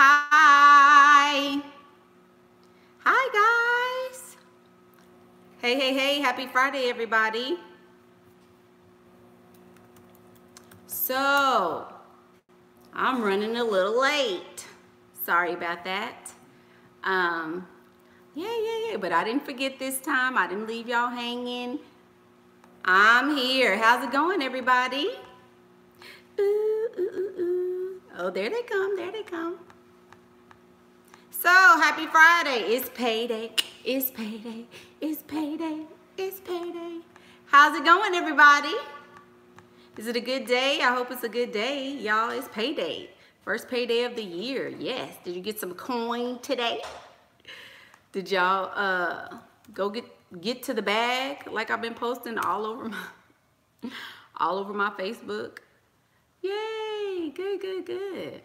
Hi. Hi, guys. Hey, hey, hey. Happy Friday, everybody. So, I'm running a little late. Sorry about that. Yeah. But I didn't forget this time. I didn't leave y'all hanging. I'm here. How's it going, everybody? Ooh, ooh, ooh, ooh. Oh, there they come. There they come. So, happy Friday. It's payday. It's payday. It's payday. It's payday. How's it going, everybody? Is it a good day? I hope it's a good day. Y'all, it's payday. First payday of the year. Yes. Did you get some coin today? Did y'all go get to the bag like I've been posting all over my Facebook? Yay. Good, good, good.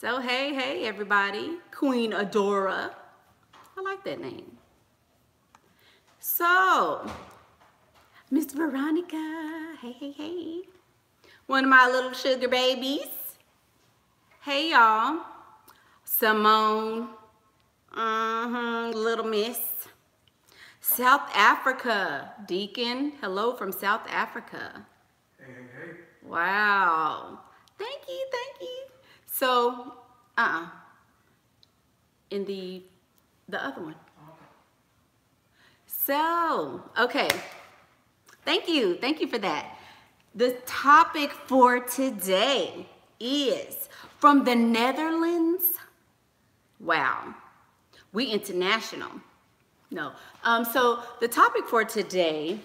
So, hey, hey, everybody. Queen Adora. I like that name. So, Miss Veronica, hey, hey, hey. One of my little sugar babies. Hey, y'all. Simone, Little Miss. South Africa, Deacon, hello from South Africa. Hey, hey, hey. Wow. Thank you, thank you. So, in the other one. So, okay. Thank you for that. The topic for today is from the Netherlands. Wow, we international. No, so the topic for today,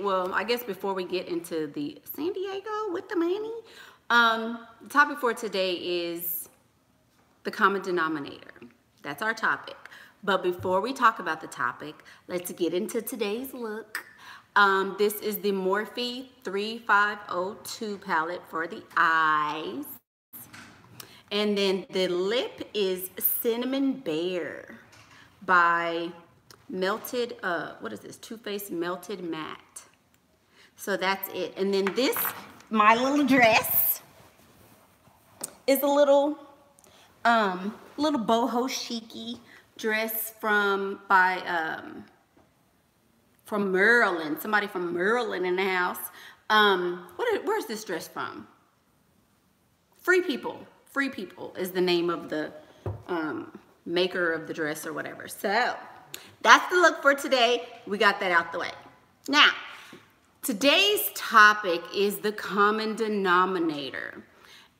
well, I guess before we get into the San Diego with the money, the topic for today is the common denominator. That's our topic. But before we talk about the topic, let's get into today's look. This is the Morphe 3502 palette for the eyes. And then the lip is Cinnamon Bear by Melted, what is this? Too Faced Melted Matte. So that's it. And then this, my little dress, is a little boho chic-y dress from Maryland, somebody from Maryland in the house. Where's this dress from? Free People. Free People is the name of the maker of the dress or whatever. So that's the look for today. We got that out the way. Now, today's topic is the common denominator.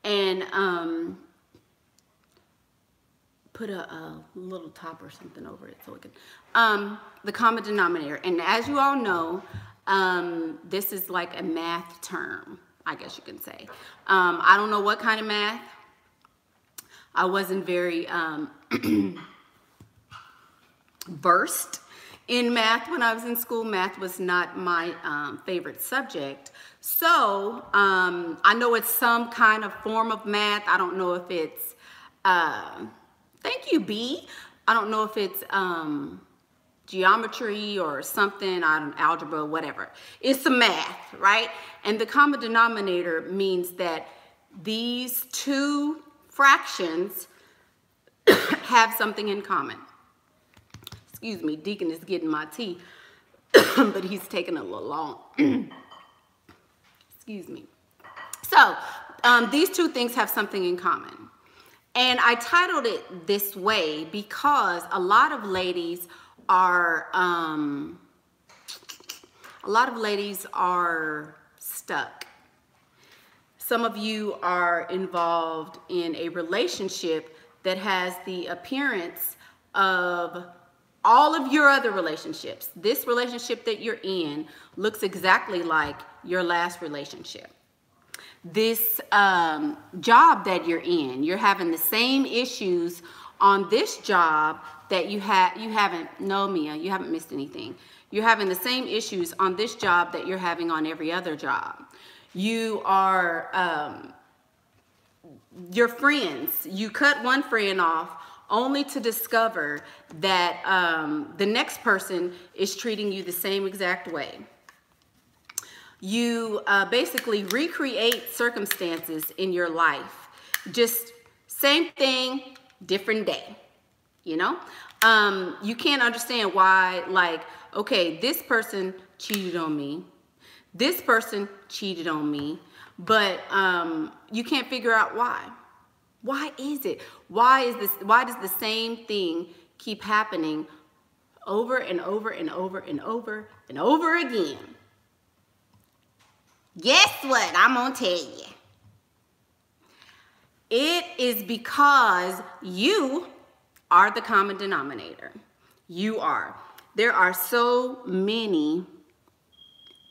And put a little top or something over it so we can, the common denominator. And as you all know, this is like a math term, I guess you can say. I don't know what kind of math. I wasn't very versed in math when I was in school. Math was not my favorite subject. So I know it's some kind of form of math. I don't know if it's, thank you, B. I don't know if it's geometry or something, I don't, algebra, whatever. It's some math, right? And the common denominator means that these two fractions have something in common. Excuse me, Deacon is getting my tea, but he's taking a little long. Excuse me. So these two things have something in common. And I titled it this way because a lot of ladies are stuck. Some of you are involved in a relationship that has the appearance of all of your other relationships. This relationship that you're in looks exactly like your last relationship. This job that you're in, you're having the same issues on this job that you haven't missed anything. You're having the same issues on this job that you're having on every other job. You are, your friends, you cut one friend off only to discover that the next person is treating you the same exact way. You basically recreate circumstances in your life, just Same thing, different day, you know? You can't understand why, like, okay, this person cheated on me. This person cheated on me, but you can't figure out why. Why is it? Why does the same thing keep happening over and over and over and over and over again? Guess what? I'm gonna tell you. It is because you are the common denominator. You are. There are so many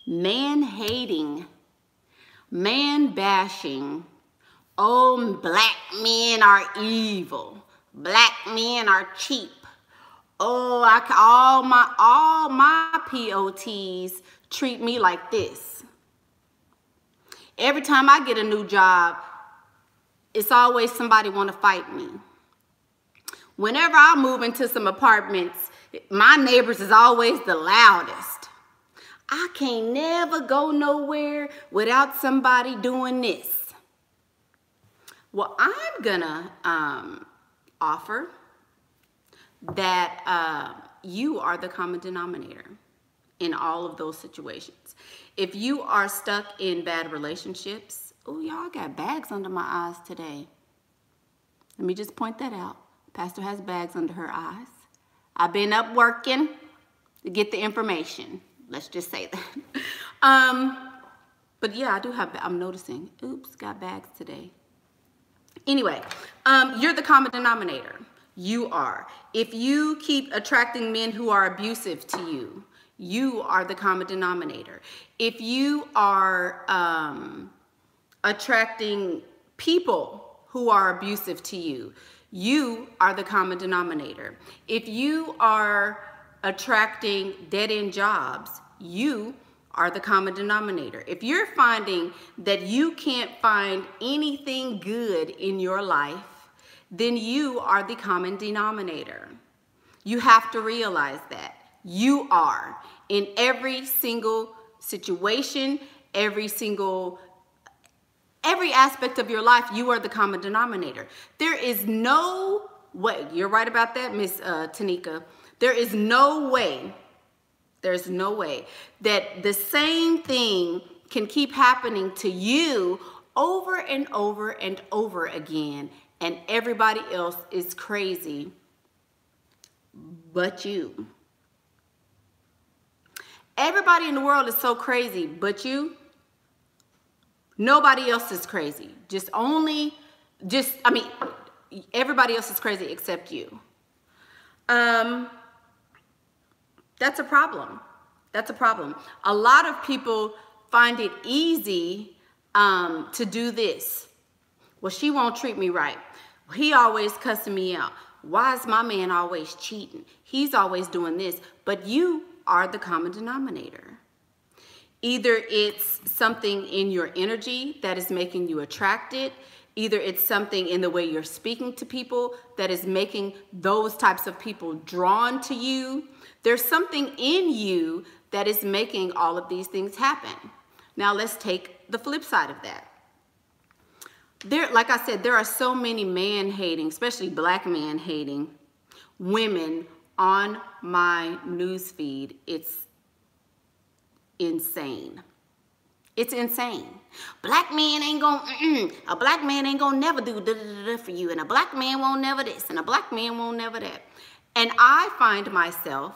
man-hating, man-bashing, oh, black men are evil. Black men are cheap. Oh, all my POTs treat me like this. Every time I get a new job, it's always somebody want to fight me. Whenever I move into some apartments, my neighbors is always the loudest. I can't never go nowhere without somebody doing this. Well, I'm gonna offer that you are the common denominator in all of those situations. If you are stuck in bad relationships, oh, y'all got bags under my eyes today. Let me just point that out. Pastor has bags under her eyes. I've been up working to get the information. Let's just say that. But yeah, I do have, I'm noticing, oops, got bags today. Anyway, you're the common denominator. You are. If you keep attracting men who are abusive to you, you are the common denominator. If you are attracting people who are abusive to you, you are the common denominator. If you are attracting dead-end jobs, you are the common denominator. If you're finding that you can't find anything good in your life, then you are the common denominator. You have to realize that. You are in every single situation, every aspect of your life, you are the common denominator. There is no way, you're right about that, Miss Tanika, there is no way. There's no way that the same thing can keep happening to you over and over and over again, and everybody else is crazy but you. Everybody in the world is so crazy but you. Nobody else is crazy. I mean, everybody else is crazy except you. That's a problem. That's a problem. A lot of people find it easy to do this. Well, she won't treat me right. He always cussing me out. Why is my man always cheating? He's always doing this. But you are the common denominator. Either it's something in your energy that is making you attracted. Either it's something in the way you're speaking to people that is making those types of people drawn to you. There's something in you that is making all of these things happen. Now let's take the flip side of that. There, like I said, there are so many man-hating, especially black man-hating women on my newsfeed. It's insane. It's insane. Black man ain't gonna, a black man ain't gonna never do da-da-da-da for you, and a black man won't never this, and a black man won't never that. And I find myself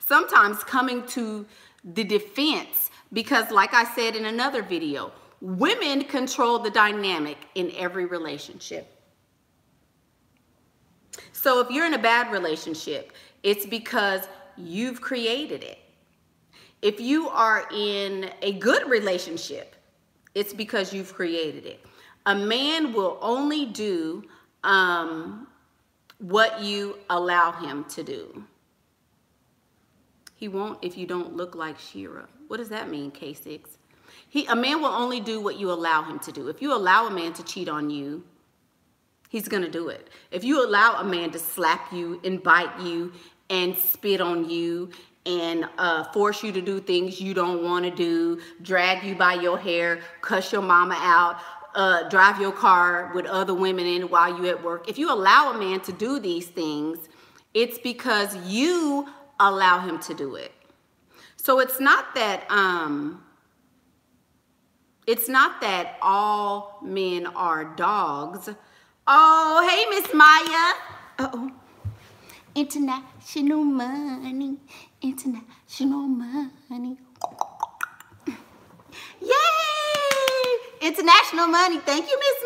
sometimes coming to the defense because, like I said in another video, women control the dynamic in every relationship. So if you're in a bad relationship, it's because you've created it. If you are in a good relationship, it's because you've created it. A man will only do what you allow him to do. He won't if you don't look like Shira. What does that mean, K6? A man will only do what you allow him to do. If you allow a man to cheat on you, he's gonna do it. If you allow a man to slap you and bite you and spit on you and force you to do things you don't want to do, drag you by your hair, cuss your mama out, drive your car with other women in while you're at work. If you allow a man to do these things, it's because you allow him to do it. So it's not that all men are dogs. Oh, hey, Miss Maya. Uh-oh. International money. International money. Yay! International money. Thank you, Miss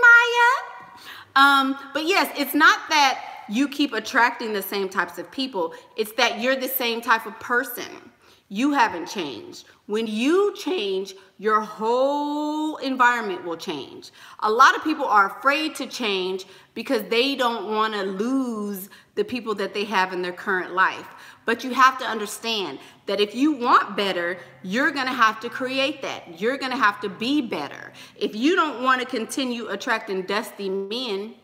Maya. But yes, it's not that you keep attracting the same types of people. It's that you're the same type of person. You haven't changed. When you change, your whole environment will change. A lot of people are afraid to change because they don't want to lose the people that they have in their current life. But you have to understand that if you want better, you're going to have to create that. You're going to have to be better. If you don't want to continue attracting dusty men,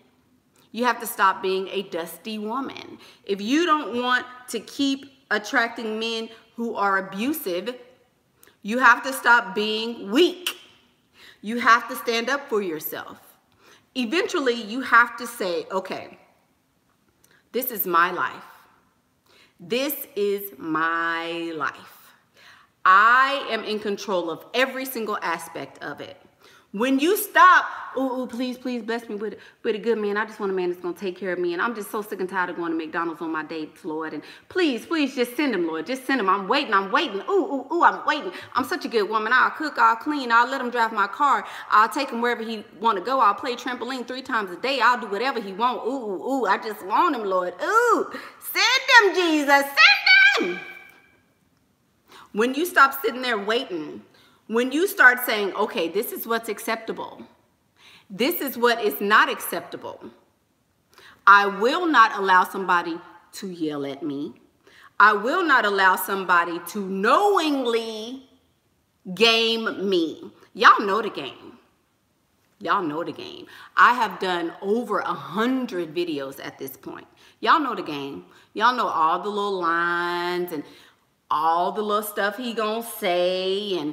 you have to stop being a dusty woman. If you don't want to keep attracting men who are abusive, you have to stop being weak. You have to stand up for yourself. Eventually, you have to say, okay, this is my life. This is my life. I am in control of every single aspect of it. When you stop, ooh, please, please bless me with a good man. I just want a man that's going to take care of me. And I'm just so sick and tired of going to McDonald's on my dates, Lord. And please, please, just send him, Lord. Just send him. I'm waiting. I'm waiting. Ooh, ooh, ooh, I'm waiting. I'm such a good woman. I'll cook. I'll clean. I'll let him drive my car. I'll take him wherever he want to go. I'll play trampoline 3 times a day. I'll do whatever he want. Ooh, ooh, ooh, I just want him, Lord. Ooh, send him, Jesus. Send him. When you stop sitting there waiting, when you start saying, okay, this is what's acceptable. This is what is not acceptable. I will not allow somebody to yell at me. I will not allow somebody to knowingly game me. Y'all know the game. Y'all know the game. I have done over 100 videos at this point. Y'all know the game. Y'all know all the little lines and all the little stuff he gonna say, and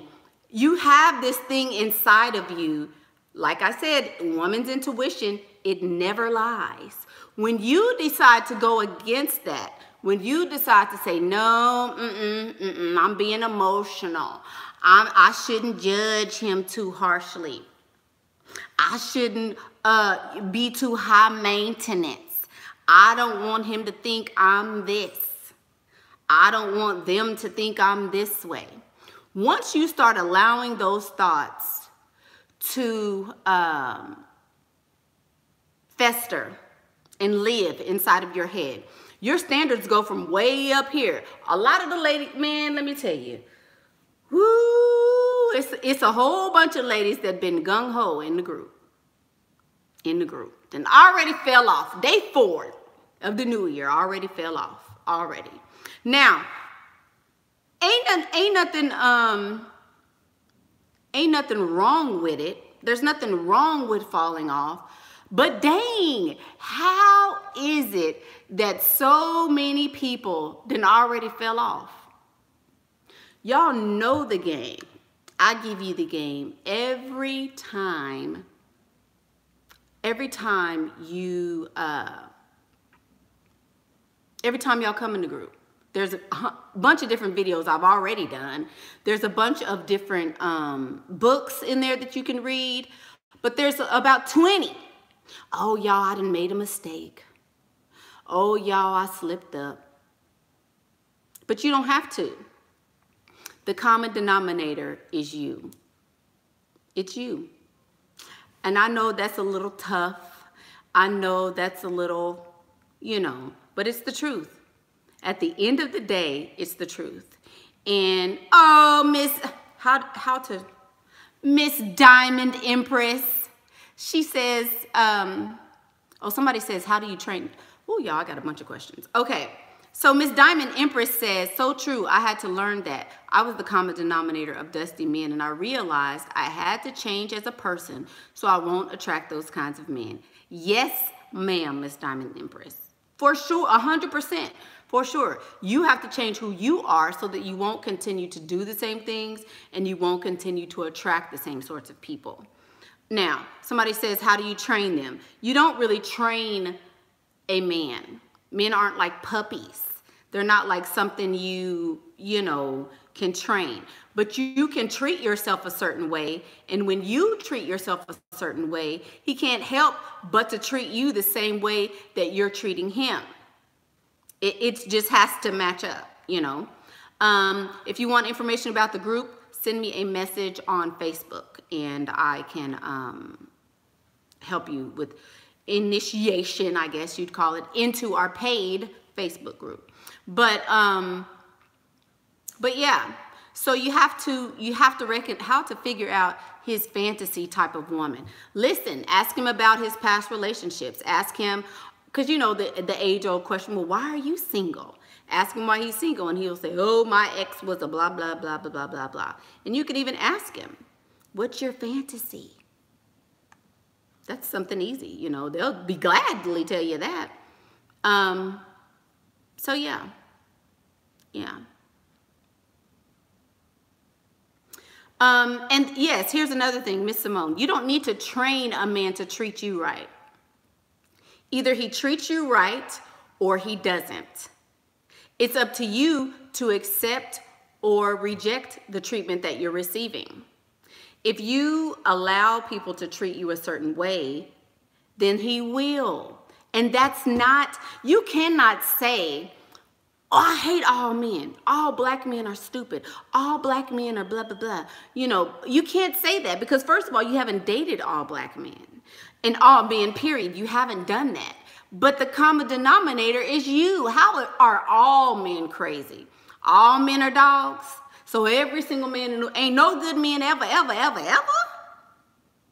you have this thing inside of you. Like I said, woman's intuition, it never lies. When you decide to go against that, when you decide to say, no, I'm being emotional. I shouldn't judge him too harshly. I shouldn't be too high maintenance. I don't want him to think I'm this. I don't want them to think I'm this way. Once you start allowing those thoughts to fester and live inside of your head, your standards go from way up here. A lot of the ladies, man, let me tell you, whoo, it's a whole bunch of ladies that been gung-ho in the group. In the group. And already fell off. Day 4 of the new year already fell off. Already. Now, ain't nothing wrong with it. There's nothing wrong with falling off. But dang, how is it that so many people done already fell off? Y'all know the game. I give you the game every time. Every time y'all come in the group. There's a bunch of different videos I've already done. There's a bunch of different books in there that you can read, but there's about 20. Oh, y'all, I done made a mistake. Oh, y'all, I slipped up. But you don't have to. The common denominator is you. It's you. And I know that's a little tough. I know that's a little, you know, but it's the truth. At the end of the day, it's the truth. And oh, Miss Diamond Empress, she says, oh, somebody says, how do you train? Oh, y'all, I got a bunch of questions. Okay, so Miss Diamond Empress says, so true, I had to learn that. I was the common denominator of dusty men, and I realized I had to change as a person so I won't attract those kinds of men. Yes, ma'am, Miss Diamond Empress. For sure, 100%. For sure, you have to change who you are so that you won't continue to do the same things and you won't continue to attract the same sorts of people. Now, somebody says, how do you train them? You don't really train a man. Men aren't like puppies. They're not like something you know, can train. But you can treat yourself a certain way. And when you treat yourself a certain way, he can't help but to treat you the same way that you're treating him. It just has to match up, you know. If you want information about the group, send me a message on Facebook and I can help you with initiation, I guess you'd call it, into our paid Facebook group. But yeah, so you have to reckon how to figure out his fantasy type of woman. Listen, ask him about his past relationships. Ask him, because you know the age-old question, well, why are you single? Ask him why he's single, and he'll say, oh, my ex was a blah, blah, blah, blah, blah, blah, blah. And you can even ask him, what's your fantasy? That's something easy, you know. They'll be gladly tell you that. So, yeah. Yeah. And, yes, here's another thing, Miss Simone. You don't need to train a man to treat you right. Either he treats you right or he doesn't. It's up to you to accept or reject the treatment that you're receiving. If you allow people to treat you a certain way, then he will. And that's not, you cannot say, oh, I hate all men. All black men are stupid. All black men are blah, blah, blah. You know, you can't say that because first of all, you haven't dated all black men. And all men, period, you haven't done that. But the common denominator is you. How are all men crazy? All men are dogs. So every single man, ain't no good men ever, ever, ever, ever?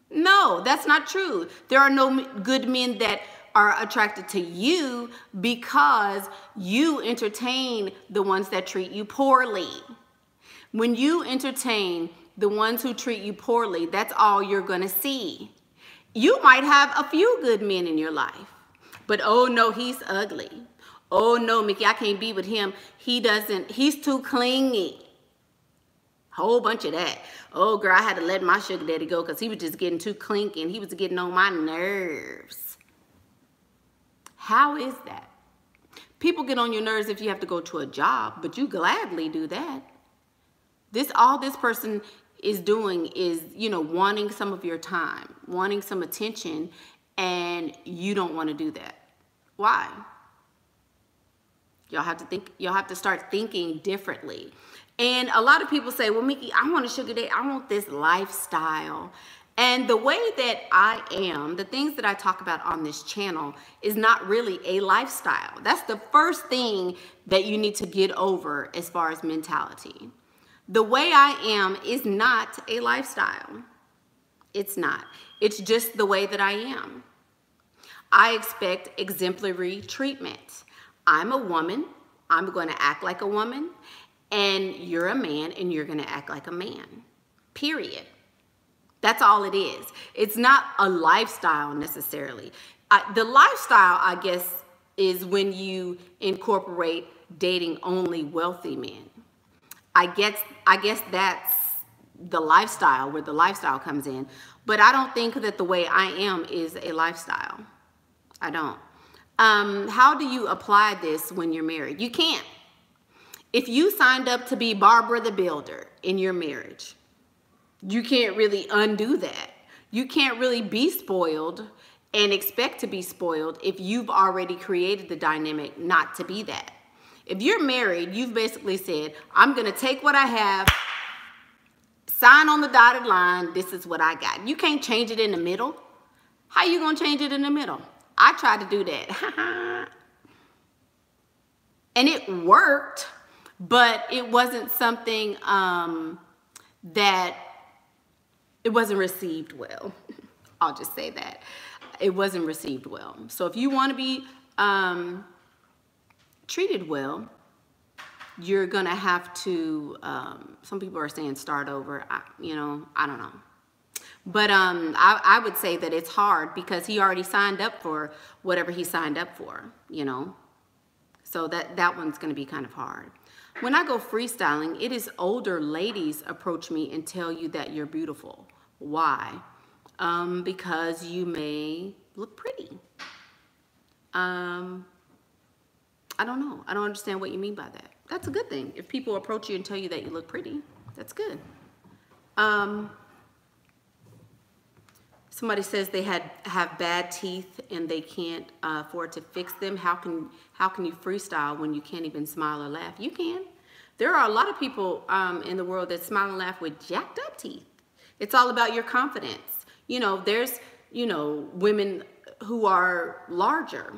No, that's not true. There are no good men that are attracted to you because you entertain the ones that treat you poorly. When you entertain the ones who treat you poorly, that's all you're gonna see. You might have a few good men in your life. But oh no, he's ugly. Oh no, Mickey, I can't be with him. He doesn't, he's too clingy. Whole bunch of that. Oh girl, I had to let my sugar daddy go because he was just getting too clingy and he was getting on my nerves. How is that? People get on your nerves if you have to go to a job, but you gladly do that. All this person is doing is, you know, wanting some of your time, wanting some attention, and you don't want to do that. Why? Y'all have to think. Y'all have to start thinking differently. And a lot of people say, well, Mickey, I want a sugar daddy. I want this lifestyle. And the way that I am, the things that I talk about on this channel is not really a lifestyle. That's the first thing that you need to get over as far as mentality. The way I am is not a lifestyle. It's not. It's just the way that I am. I expect exemplary treatment. I'm a woman. I'm going to act like a woman. And you're a man and you're going to act like a man. Period. That's all it is. It's not a lifestyle necessarily. The lifestyle, I guess, is when you incorporate dating only wealthy men. I guess that's the lifestyle, where the lifestyle comes in. But I don't think that the way I am is a lifestyle. I don't. How do you apply this when you're married? You can't. If you signed up to be Barbara the Builder in your marriage, you can't really undo that. You can't really be spoiled and expect to be spoiled if you've already created the dynamic not to be that. If you're married, you've basically said, I'm going to take what I have, sign on the dotted line, this is what I got. You can't change it in the middle. How you gonna change it in the middle? I tried to do that. And it worked, but it wasn't something that, it wasn't received well. I'll just say that. It wasn't received well. So if you wanna be treated well, you're going to have to, some people are saying start over, you know, I don't know. But I would say that it's hard because he already signed up for whatever he signed up for, you know. So that one's going to be kind of hard. When I go freestyling, it is older ladies approach me and tell you that you're beautiful. Why? because you may look pretty. I don't know. I don't understand what you mean by that. That's a good thing. If people approach you and tell you that you look pretty, that's good. Somebody says they have bad teeth and they can't afford to fix them. How can you freestyle when you can't even smile or laugh? You can. There are a lot of people in the world that smile and laugh with jacked up teeth. It's all about your confidence. You know, there's, you know, women who are larger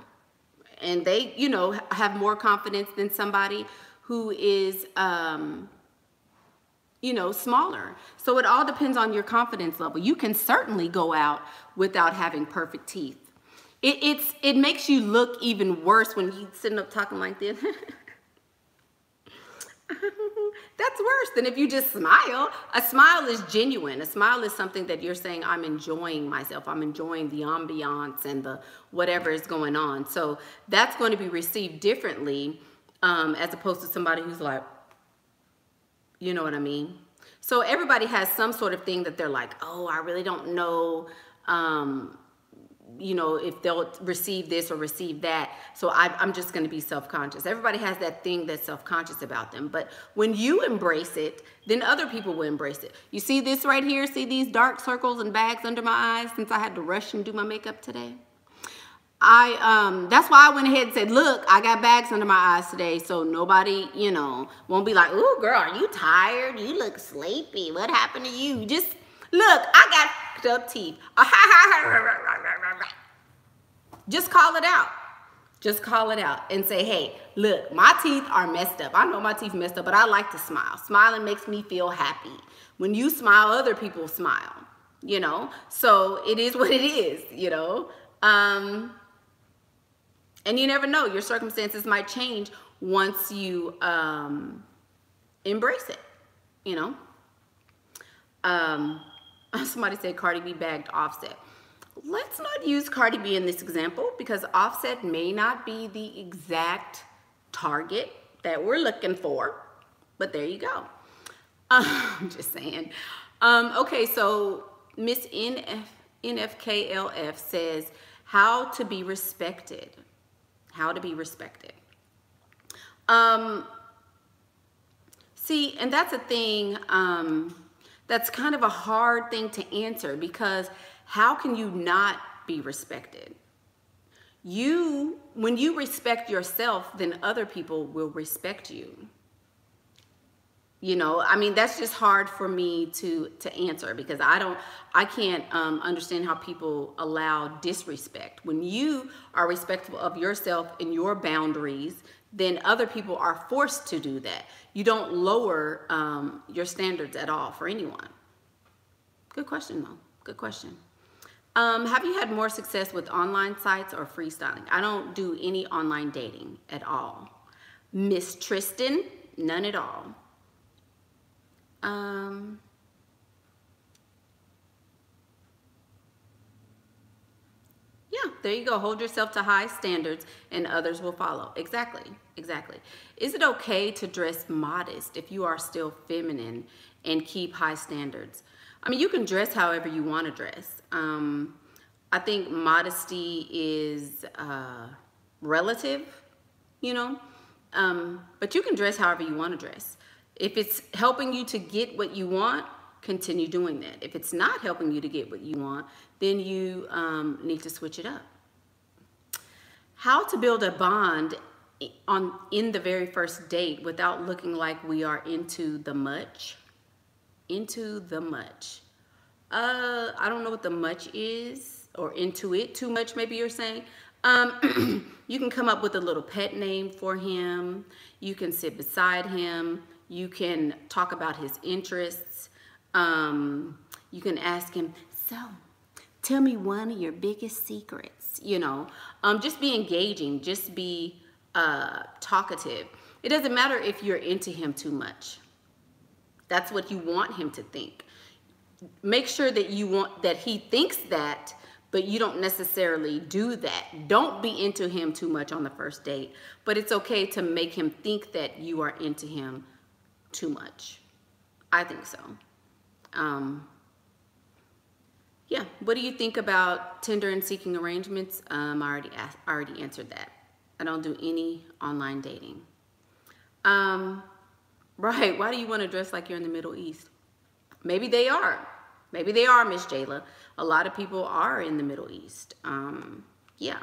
and they, you know, have more confidence than somebody who is, you know, smaller. So it all depends on your confidence level. You can certainly go out without having perfect teeth. It makes you look even worse when you're sitting up talking like this. That's worse than if you just smile. A smile is genuine. A smile is something that you're saying, I'm enjoying myself. I'm enjoying the ambiance and the whatever is going on. So that's going to be received differently as opposed to somebody who's like, you know what I mean? So everybody has some sort of thing that they're like, oh, I really don't know, you know, if they'll receive this or receive that. So I'm just going to be self-conscious. Everybody has that thing that's self-conscious about them. But when you embrace it, then other people will embrace it. You see this right here? See these dark circles and bags under my eyes since I had to rush and do my makeup today? That's why I went ahead and said, look, I got bags under my eyes today, so nobody, you know, won't be like, ooh, girl, are you tired? You look sleepy. What happened to you? Just, look, I got f***ed up teeth. Just call it out. Just call it out and say, hey, look, my teeth are messed up. I know my teeth messed up, but I like to smile. Smiling makes me feel happy. When you smile, other people smile, you know? So it is what it is, you know? And you never know, your circumstances might change once you embrace it, you know? Somebody said Cardi B bagged Offset. Let's not use Cardi B in this example because Offset may not be the exact target that we're looking for, but there you go. I'm just saying. Okay, so Miss NFKLF says, how to be respected. How to be respected. See, and that's a thing that's kind of a hard thing to answer because how can you not be respected? You, when you respect yourself, then other people will respect you. You know, I mean, that's just hard for me to answer because I can't understand how people allow disrespect. When you are respectful of yourself and your boundaries, then other people are forced to do that. You don't lower your standards at all for anyone. Good question, though. Good question. Have you had more success with online sites or freestyling? I don't do any online dating at all. Miss Tristan, none at all. Yeah, there you go. Hold yourself to high standards and others will follow. Exactly, exactly. Is it okay to dress modest if you are still feminine and keep high standards? I mean, you can dress however you want to dress. I think modesty is relative, you know, but you can dress however you want to dress. If it's helping you to get what you want, continue doing that. If it's not helping you to get what you want, then you need to switch it up. How to build a bond in the very first date without looking like we are into the much? Into the much. I don't know what the much is, or into it too much, maybe you're saying. You can come up with a little pet name for him. You can sit beside him. You can talk about his interests. You can ask him, so tell me one of your biggest secrets, you know. Just be engaging. Just be talkative. It doesn't matter if you're into him too much. That's what you want him to think. Make sure that you want that he thinks that, but you don't necessarily do that. Don't be into him too much on the first date, but it's okay to make him think that you are into him too much. I think so. yeah, what do you think about Tinder and seeking arrangements? I already answered that. I don't do any online dating. Right, why do you want to dress like you're in the Middle East? Maybe they are. Maybe they are, Miss Jayla. A lot of people are in the Middle East. Yeah.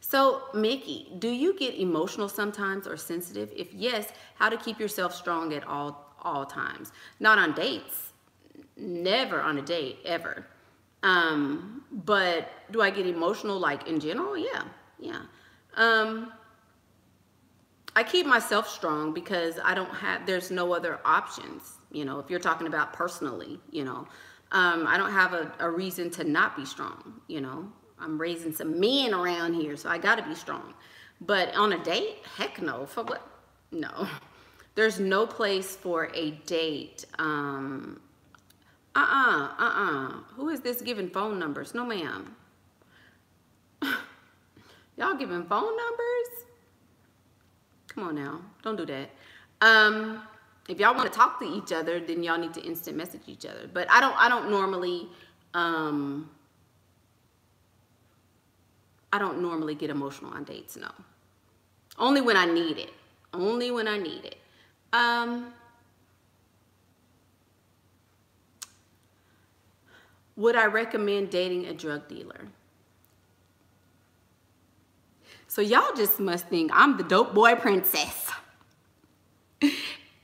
So, Mickey, do you get emotional sometimes or sensitive? If yes, how to keep yourself strong at all times? Not on dates. Never on a date, ever. But do I get emotional, like, in general? Yeah, yeah. I keep myself strong because I don't have, there's no other options, you know, if you're talking about personally, you know. I don't have a reason to not be strong, you know. I'm raising some men around here, so I gotta be strong. But on a date, heck no. For what? No. There's no place for a date. Who is this giving phone numbers? No, ma'am. Y'all giving phone numbers? Come on now. Don't do that. If y'all want to talk to each other, then y'all need to instant message each other. But I don't normally get emotional on dates, no. Only when I need it. Only when I need it. Would I recommend dating a drug dealer? So y'all just must think I'm the dope boy princess.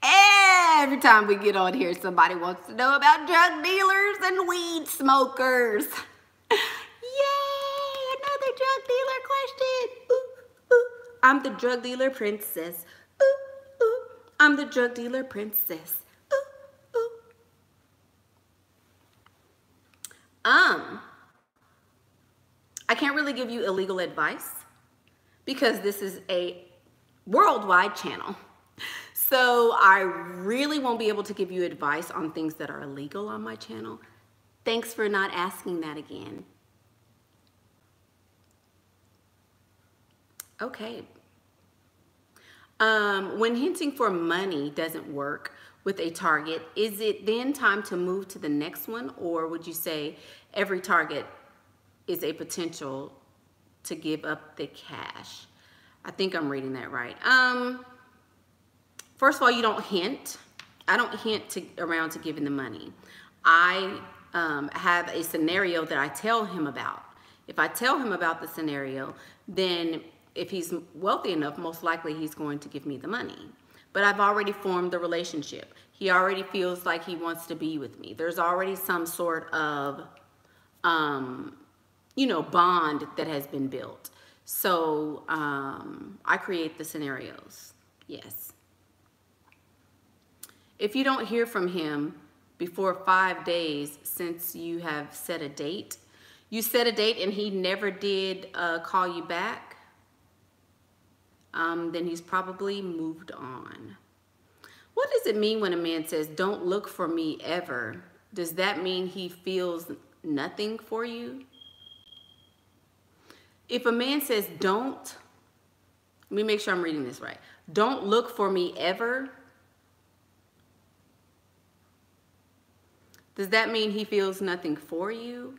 Every time we get on here, somebody wants to know about drug dealers and weed smokers. Drug dealer question. Ooh, ooh. I'm the drug dealer princess. Ooh, ooh. I'm the drug dealer princess. Ooh, ooh. I can't really give you illegal advice because this is a worldwide channel. So I really won't be able to give you advice on things that are illegal on my channel. Thanks for not asking that again. Okay. When hinting for money doesn't work with a target, is it then time to move to the next one? Or would you say every target is a potential to give up the cash? I think I'm reading that right. First of all, you don't hint. I don't hint around to giving the money. I have a scenario that I tell him about. If I tell him about the scenario, then if he's wealthy enough, most likely he's going to give me the money. But I've already formed the relationship. He already feels like he wants to be with me. There's already some sort of, you know, bond that has been built. So I create the scenarios, yes. If you don't hear from him before 5 days since you have set a date, you set a date and he never did call you back, then he's probably moved on. What does it mean when a man says, don't look for me ever? Does that mean he feels nothing for you? If a man says, don't, let me make sure I'm reading this right. Don't look for me ever. Does that mean he feels nothing for you?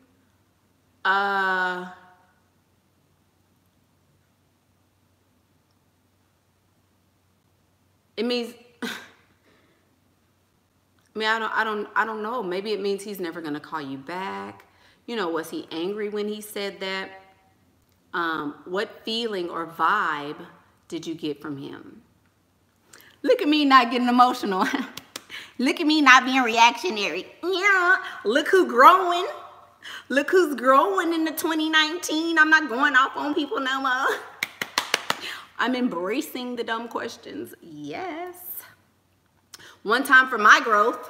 It means, I don't know. Maybe it means he's never gonna call you back. You know, was he angry when he said that? What feeling or vibe did you get from him? Look at me not getting emotional. Look at me not being reactionary. Yeah, look who's growing. Look who's growing in the 2019. I'm not going off on people no more. I'm embracing the dumb questions. Yes. One time for my growth.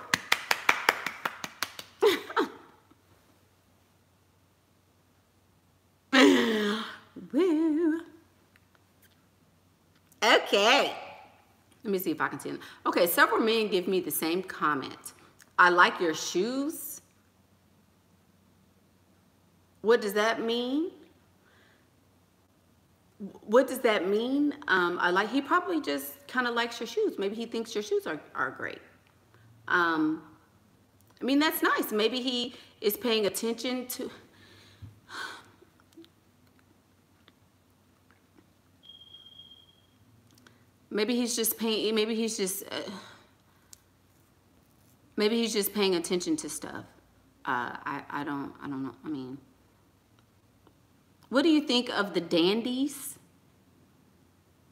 Woo. Okay. Let me see if I can see them. Okay, several men give me the same comment. I like your shoes. What does that mean? What does that mean? He probably just kind of likes your shoes. Maybe he thinks your shoes are great. I mean, that's nice. Maybe he is paying attention to. Maybe he's just paying. Maybe he's just paying attention to stuff. I don't know. I mean, what do you think of the dandies?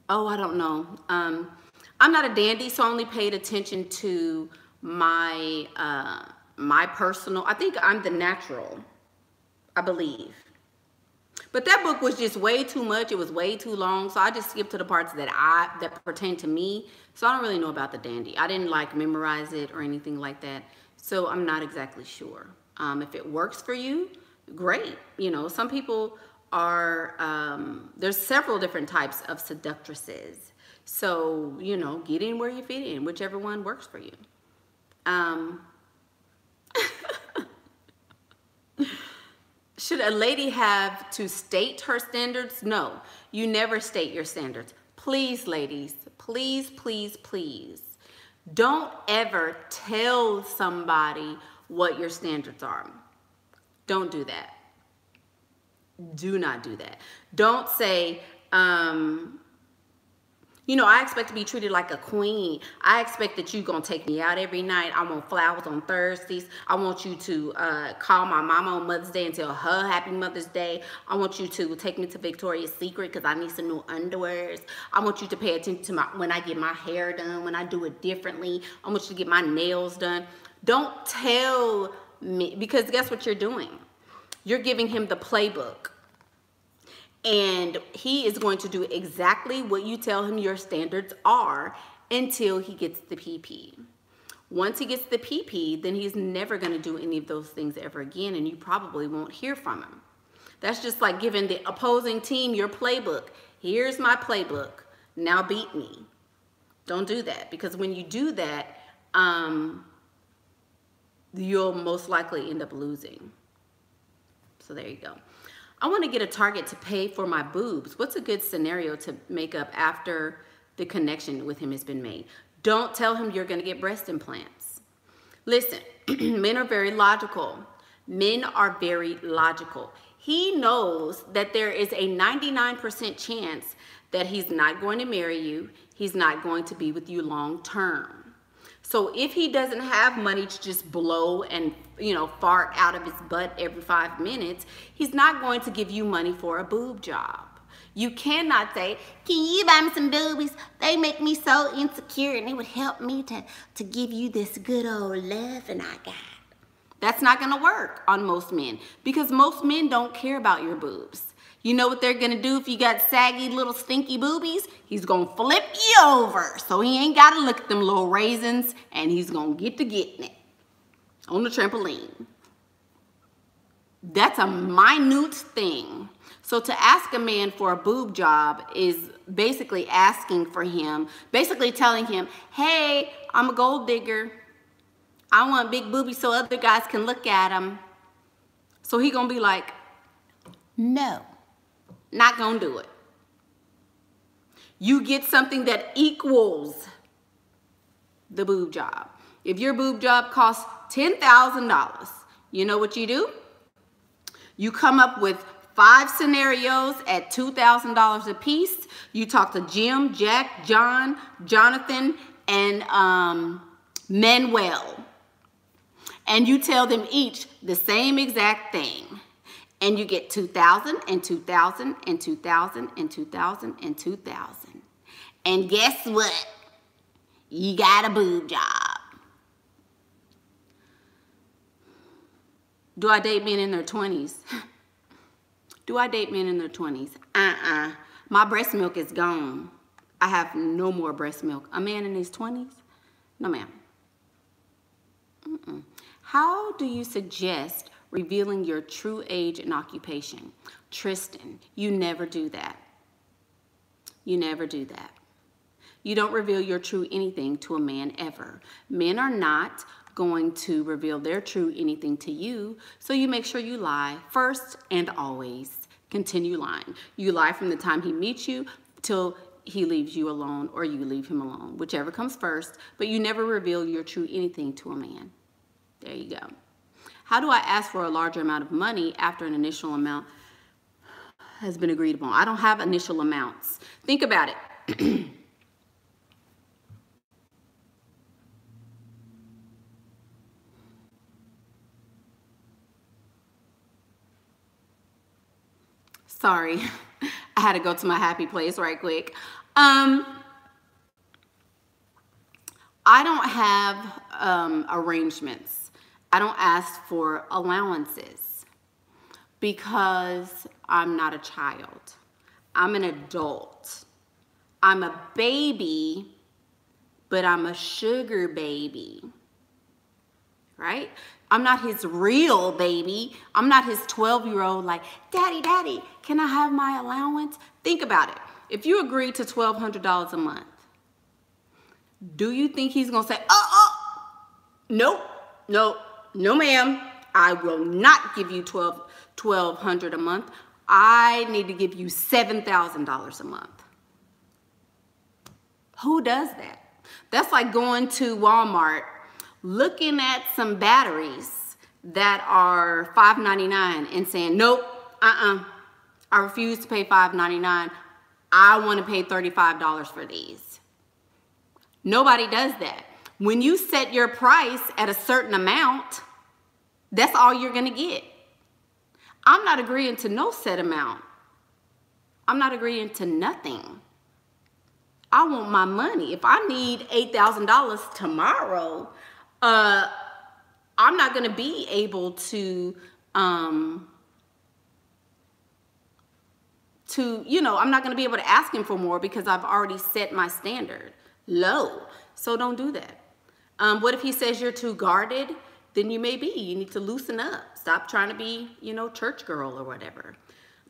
Oh, I don't know. I'm not a dandy, so I only paid attention to my my personal. I think I'm the natural, I believe. But that book was just way too much. It was way too long. So I just skipped to the parts that pertain to me. So I don't really know about the dandy. I didn't like memorize it or anything like that. So I'm not exactly sure. If it works for you, great. You know, some people are, there's several different types of seductresses. So, you know, get in where you fit in, whichever one works for you. Should a lady have to state her standards? No, you never state your standards. Please, ladies, please, please, please. Don't ever tell somebody what your standards are. Don't do that. Do not do that. Don't say, you know, I expect to be treated like a queen. I expect that you're going to take me out every night. I want flowers on Thursdays. I want you to call my mama on Mother's Day and tell her Happy Mother's Day. I want you to take me to Victoria's Secret because I need some new underwears. I want you to pay attention to when I get my hair done, when I do it differently. I want you to get my nails done. Don't tell me, because guess what you're doing? You're giving him the playbook. And he is going to do exactly what you tell him your standards are until he gets the PP. Once he gets the PP, then he's never going to do any of those things ever again, and you probably won't hear from him. That's just like giving the opposing team your playbook. Here's my playbook. Now beat me. Don't do that, because when you do that, you'll most likely end up losing. So there you go. I want to get a target to pay for my boobs. What's a good scenario to make up after the connection with him has been made? Don't tell him you're going to get breast implants. Listen, men are very logical. Men are very logical. He knows that there is a 99% chance that he's not going to marry you. He's not going to be with you long term. So if he doesn't have money to just blow and, you know, fart out of his butt every 5 minutes, he's not going to give you money for a boob job. You cannot say, can you buy me some boobies? They make me so insecure and it would help me to give you this good old love and I got. That's not gonna work on most men, because most men don't care about your boobs. You know what they're gonna do if you got saggy little stinky boobies? He's gonna flip you over. So he ain't gotta look at them little raisins, and he's gonna get to getting it on the trampoline. That's a minute thing. So to ask a man for a boob job is basically asking for him, basically telling him, hey, I'm a gold digger. I want big boobies so other guys can look at them. So he gonna be like, no, not gonna do it. You get something that equals the boob job. If your boob job costs $10,000, you know what you do? You come up with 5 scenarios at $2,000 a piece. You talk to Jim, Jack, John, Jonathan, and Manuel. And you tell them each the same exact thing. And you get 2,000 and 2,000 and 2,000 and 2,000 and 2,000. And guess what? You got a boob job. Do I date men in their 20s? Do I date men in their 20s? Uh-uh. My breast milk is gone. I have no more breast milk. A man in his 20s? No, ma'am. Mm-mm. How do you suggest revealing your true age and occupation? Tristan, you never do that. You never do that. You don't reveal your true anything to a man ever. Men are not going to reveal their true anything to you, so you make sure you lie first and always. Continue lying. You lie from the time he meets you till he leaves you alone or you leave him alone, whichever comes first, but you never reveal your true anything to a man. There you go. How do I ask for a larger amount of money after an initial amount has been agreed upon? I don't have initial amounts. Think about it. Sorry, I had to go to my happy place right quick. I don't have arrangements. I don't ask for allowances because I'm not a child. I'm an adult. I'm a baby, but I'm a sugar baby, right? I'm not his real baby. I'm not his 12-year-old like, daddy, daddy, can I have my allowance? Think about it. If you agree to $1,200 a month, do you think he's gonna say, no ma'am, I will not give you $1,200 a month. I need to give you $7,000 a month. Who does that? That's like going to Walmart, looking at some batteries that are $5.99 and saying, nope, I refuse to pay $5.99. I wanna pay $35 for these. Nobody does that. When you set your price at a certain amount, that's all you're gonna get. I'm not agreeing to no set amount. I'm not agreeing to nothing. I want my money. If I need $8,000 tomorrow, I'm not gonna be able to, you know, I'm not gonna be able to ask him for more because I've already set my standard low. So don't do that. What if he says you're too guarded? Then you may be. You need to loosen up. Stop trying to be, you know, church girl or whatever.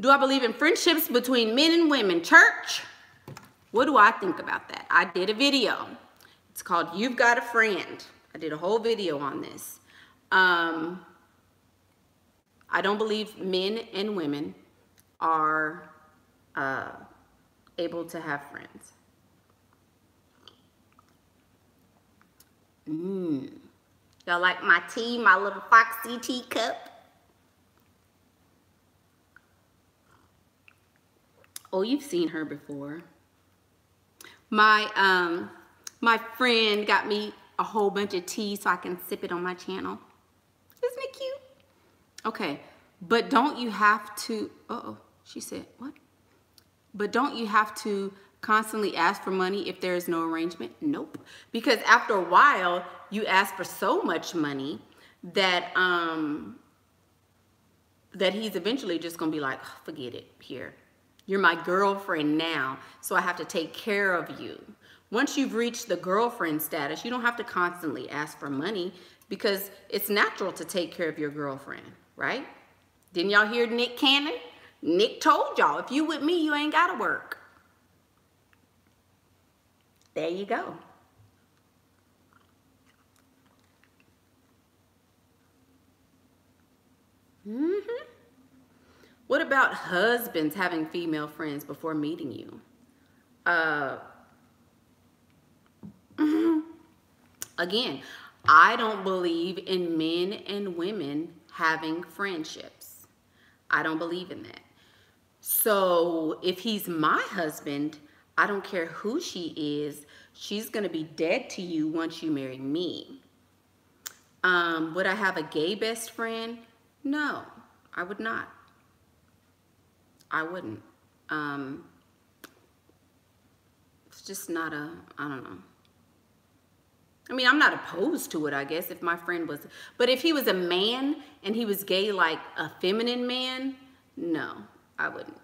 Do I believe in friendships between men and women? Church? What do I think about that? I did a video. It's called You've Got a Friend. I did a whole video on this. I don't believe men and women are able to have friends. Y'all like my tea, my little foxy teacup? Oh, you've seen her before. My friend got me a whole bunch of tea so I can sip it on my channel. Isn't it cute? Okay, but don't you have to, she said, what? But don't you have to constantly ask for money if there is no arrangement? Nope. Because after a while, you ask for so much money that that he's eventually just gonna be like, oh, forget it here. You're my girlfriend now, so I have to take care of you. Once you've reached the girlfriend status, you don't have to constantly ask for money because it's natural to take care of your girlfriend, right? Didn't y'all hear Nick Cannon? Nick told y'all, if you with me, you ain't gotta work. There you go. What about husbands having female friends before meeting you? Again, I don't believe in men and women having friendships. I don't believe in that. So if he's my husband, I don't care who she is, she's gonna be dead to you once you marry me. Would I have a gay best friend? No, I would not. I wouldn't. It's just not a, I don't know. I mean, I'm not opposed to it, I guess, if my friend was, but if he was a man and he was gay like a feminine man, no, I wouldn't.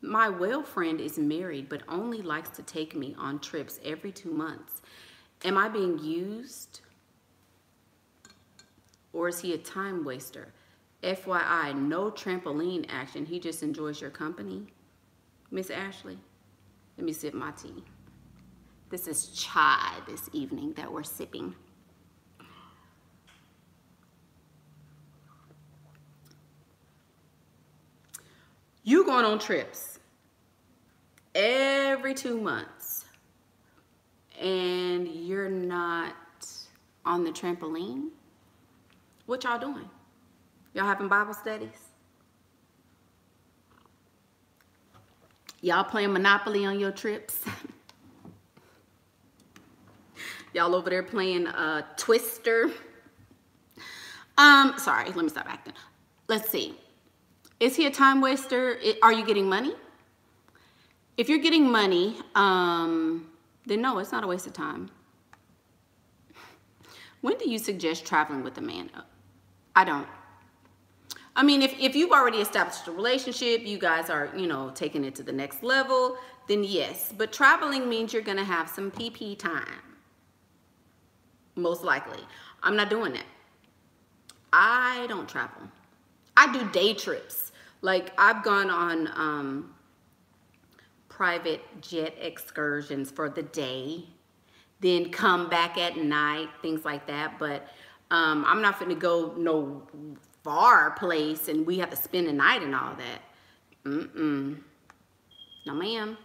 My whale friend is married, but only likes to take me on trips every 2 months. Am I being used? Or is he a time waster? FYI, no trampoline action. He just enjoys your company. Miss Ashley, let me sip my tea. This is chai this evening that we're sipping. You going on trips every 2 months and you're not on the trampoline. What y'all doing? Y'all having Bible studies? Y'all playing Monopoly on your trips? Y'all over there playing Twister? Sorry, let me stop acting. Let's see. Is he a time waster? Are you getting money? If you're getting money, then no, it's not a waste of time. When do you suggest traveling with a man? I don't. I mean, if you've already established a relationship, you guys are, you know, taking it to the next level, then yes. But traveling means you're going to have some PP time. Most likely. I'm not doing that. I don't travel. I do day trips. Like, I've gone on private jet excursions for the day, then come back at night, things like that. But I'm not going to go no far place and we have to spend the night and all that. Mm-mm. No, ma'am.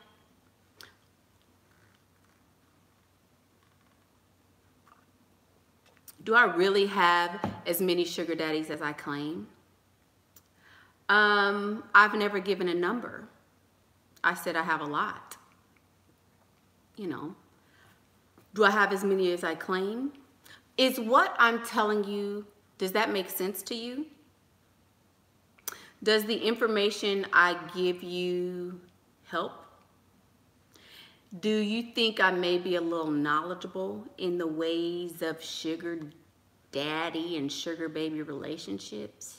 Do I really have as many sugar daddies as I claim? I've never given a number. I said I have a lot. You know, do I have as many as I claim? Is what I'm telling you, does that make sense to you? Does the information I give you help? Do you think I may be a little knowledgeable in the ways of sugar daddy and sugar baby relationships?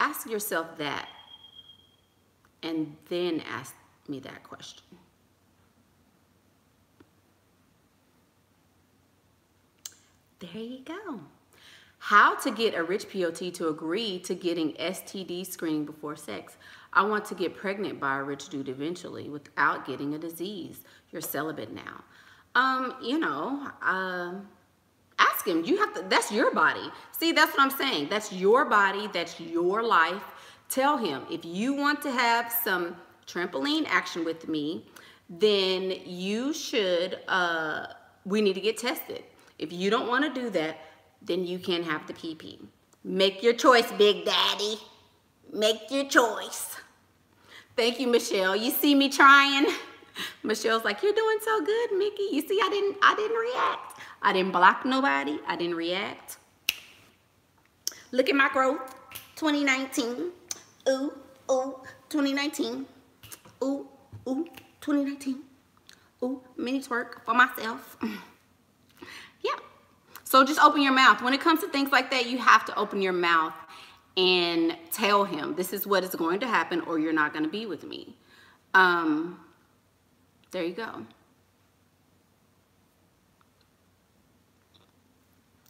Ask yourself that, and then ask me that question. There you go. How to get a rich POT to agree to getting STD screening before sex. I want to get pregnant by a rich dude eventually without getting a disease. You're celibate now. You know, ask him. You have to, that's your body. See, that's what I'm saying. That's your body. That's your life. Tell him, if you want to have some trampoline action with me, then you should, we need to get tested. If you don't want to do that, then you can have the PP. Make your choice, Big Daddy. Make your choice. Thank you, Michelle. You see me trying? Michelle's like, you're doing so good, Mickey. You see, I didn't react. I didn't block nobody. I didn't react. Look at my growth. 2019. Ooh, ooh, 2019. Ooh, ooh, 2019. Ooh, mini twerk for myself. Yeah. So just open your mouth. When it comes to things like that, you have to open your mouth and tell him, this is what is going to happen or you're not going to be with me. There you go.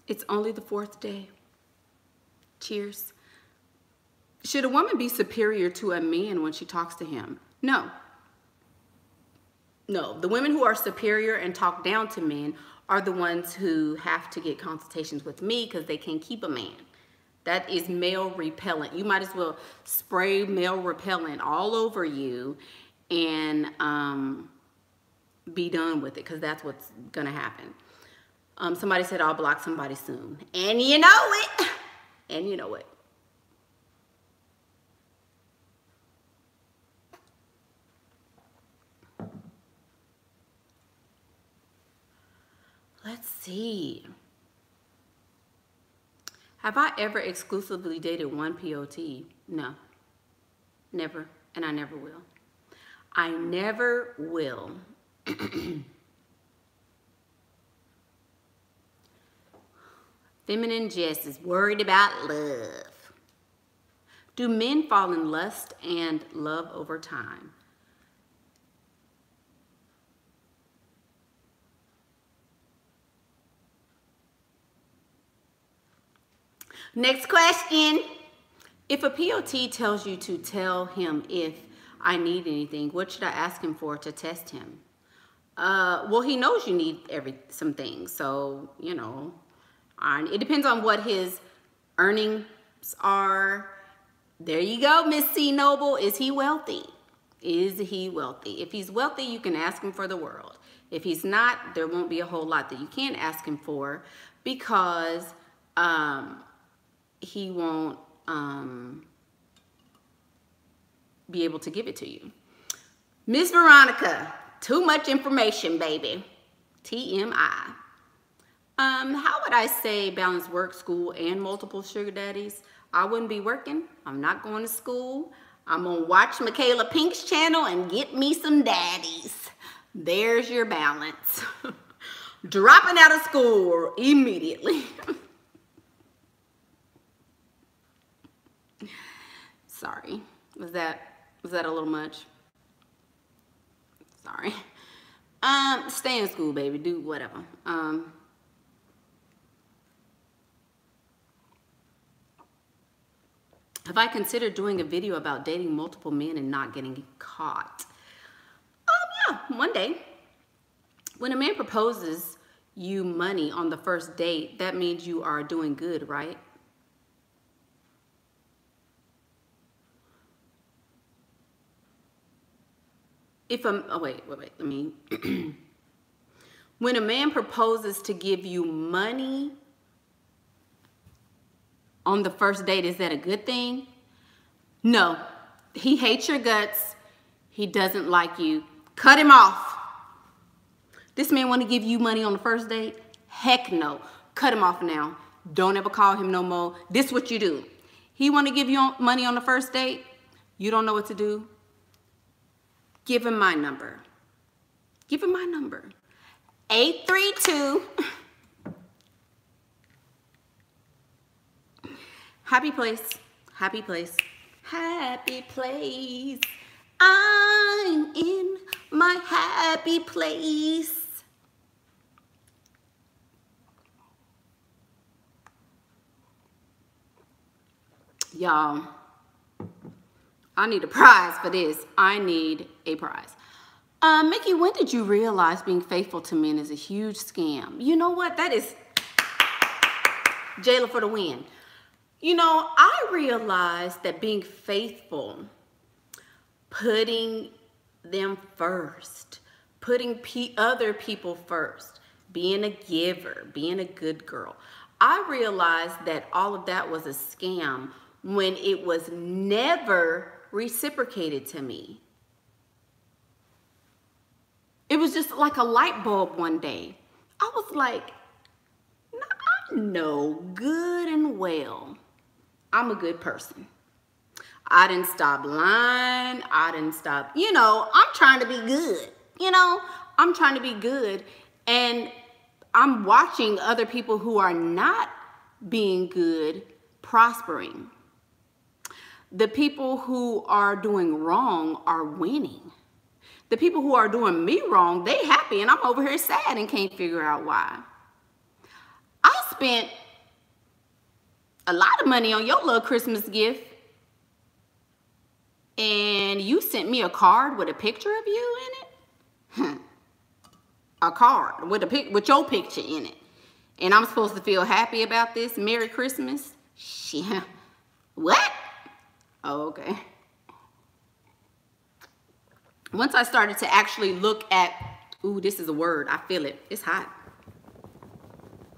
It's only the fourth day. Cheers. Should a woman be superior to a man when she talks to him? No. No. The women who are superior and talk down to men are the ones who have to get consultations with me because they can't keep a man. That is male repellent. You might as well spray male repellent all over you and be done with it because that's what's gonna happen. Somebody said, I'll block somebody soon. And you know it. And you know it. Let's see. Have I ever exclusively dated one POT? No. Never. And I never will. I never will. Feminine Jess is worried about love. Do men fall in lust and love over time? Next question. If a POT tells you to tell him if I need anything, what should I ask him for to test him? Well, he knows you need some things. So, you know, it depends on what his earnings are. There you go, Miss C. Noble. Is he wealthy? Is he wealthy? If he's wealthy, you can ask him for the world. If he's not, there won't be a whole lot that you can ask him for, because he won't be able to give it to you. Miss Veronica, too much information, baby. TMI. How would I say balance work, school, and multiple sugar daddies? I wouldn't be working. I'm not going to school. I'm going to watch Michaela Pink's channel and get me some daddies. There's your balance. Dropping out of school immediately. Sorry. Was that a little much? Sorry. Stay in school, baby. Do whatever. Have I considered doing a video about dating multiple men and not getting caught? Yeah, one day. When a man proposes you money on the first date, that means you are doing good, right? If I'm, oh wait, let me. When a man proposes to give you money on the first date, is that a good thing? No. He hates your guts. He doesn't like you. Cut him off. This man want to give you money on the first date? Heck no. Cut him off now. Don't ever call him no more. This what you do. He want to give you money on the first date? You don't know what to do? Give him my number. Give him my number. 832. Happy place, happy place, happy place. I'm in my happy place. Y'all, I need a prize for this. I need a prize. Mickey, when did you realize being faithful to men is a huge scam? You know what? That is Jayla for the win. You know, I realized that being faithful, putting them first, putting other people first, being a giver, being a good girl, I realized that all of that was a scam when it was never reciprocated to me. It was just like a light bulb one day. I was like, no, I know good and well I'm a good person. I didn't stop lying. I didn't stop, you know, I'm trying to be good. You know, I'm trying to be good. And I'm watching other people who are not being good prospering. The people who are doing wrong are winning. The people who are doing me wrong, they happy, and I'm over here sad and can't figure out why. I spent a lot of money on your little Christmas gift, and you sent me a card with a picture of you in it? A card with your picture in it. And I'm supposed to feel happy about this? Merry Christmas? Shit. What? Oh, okay. Once I started to actually look at, ooh, this is a word. I feel it. It's hot.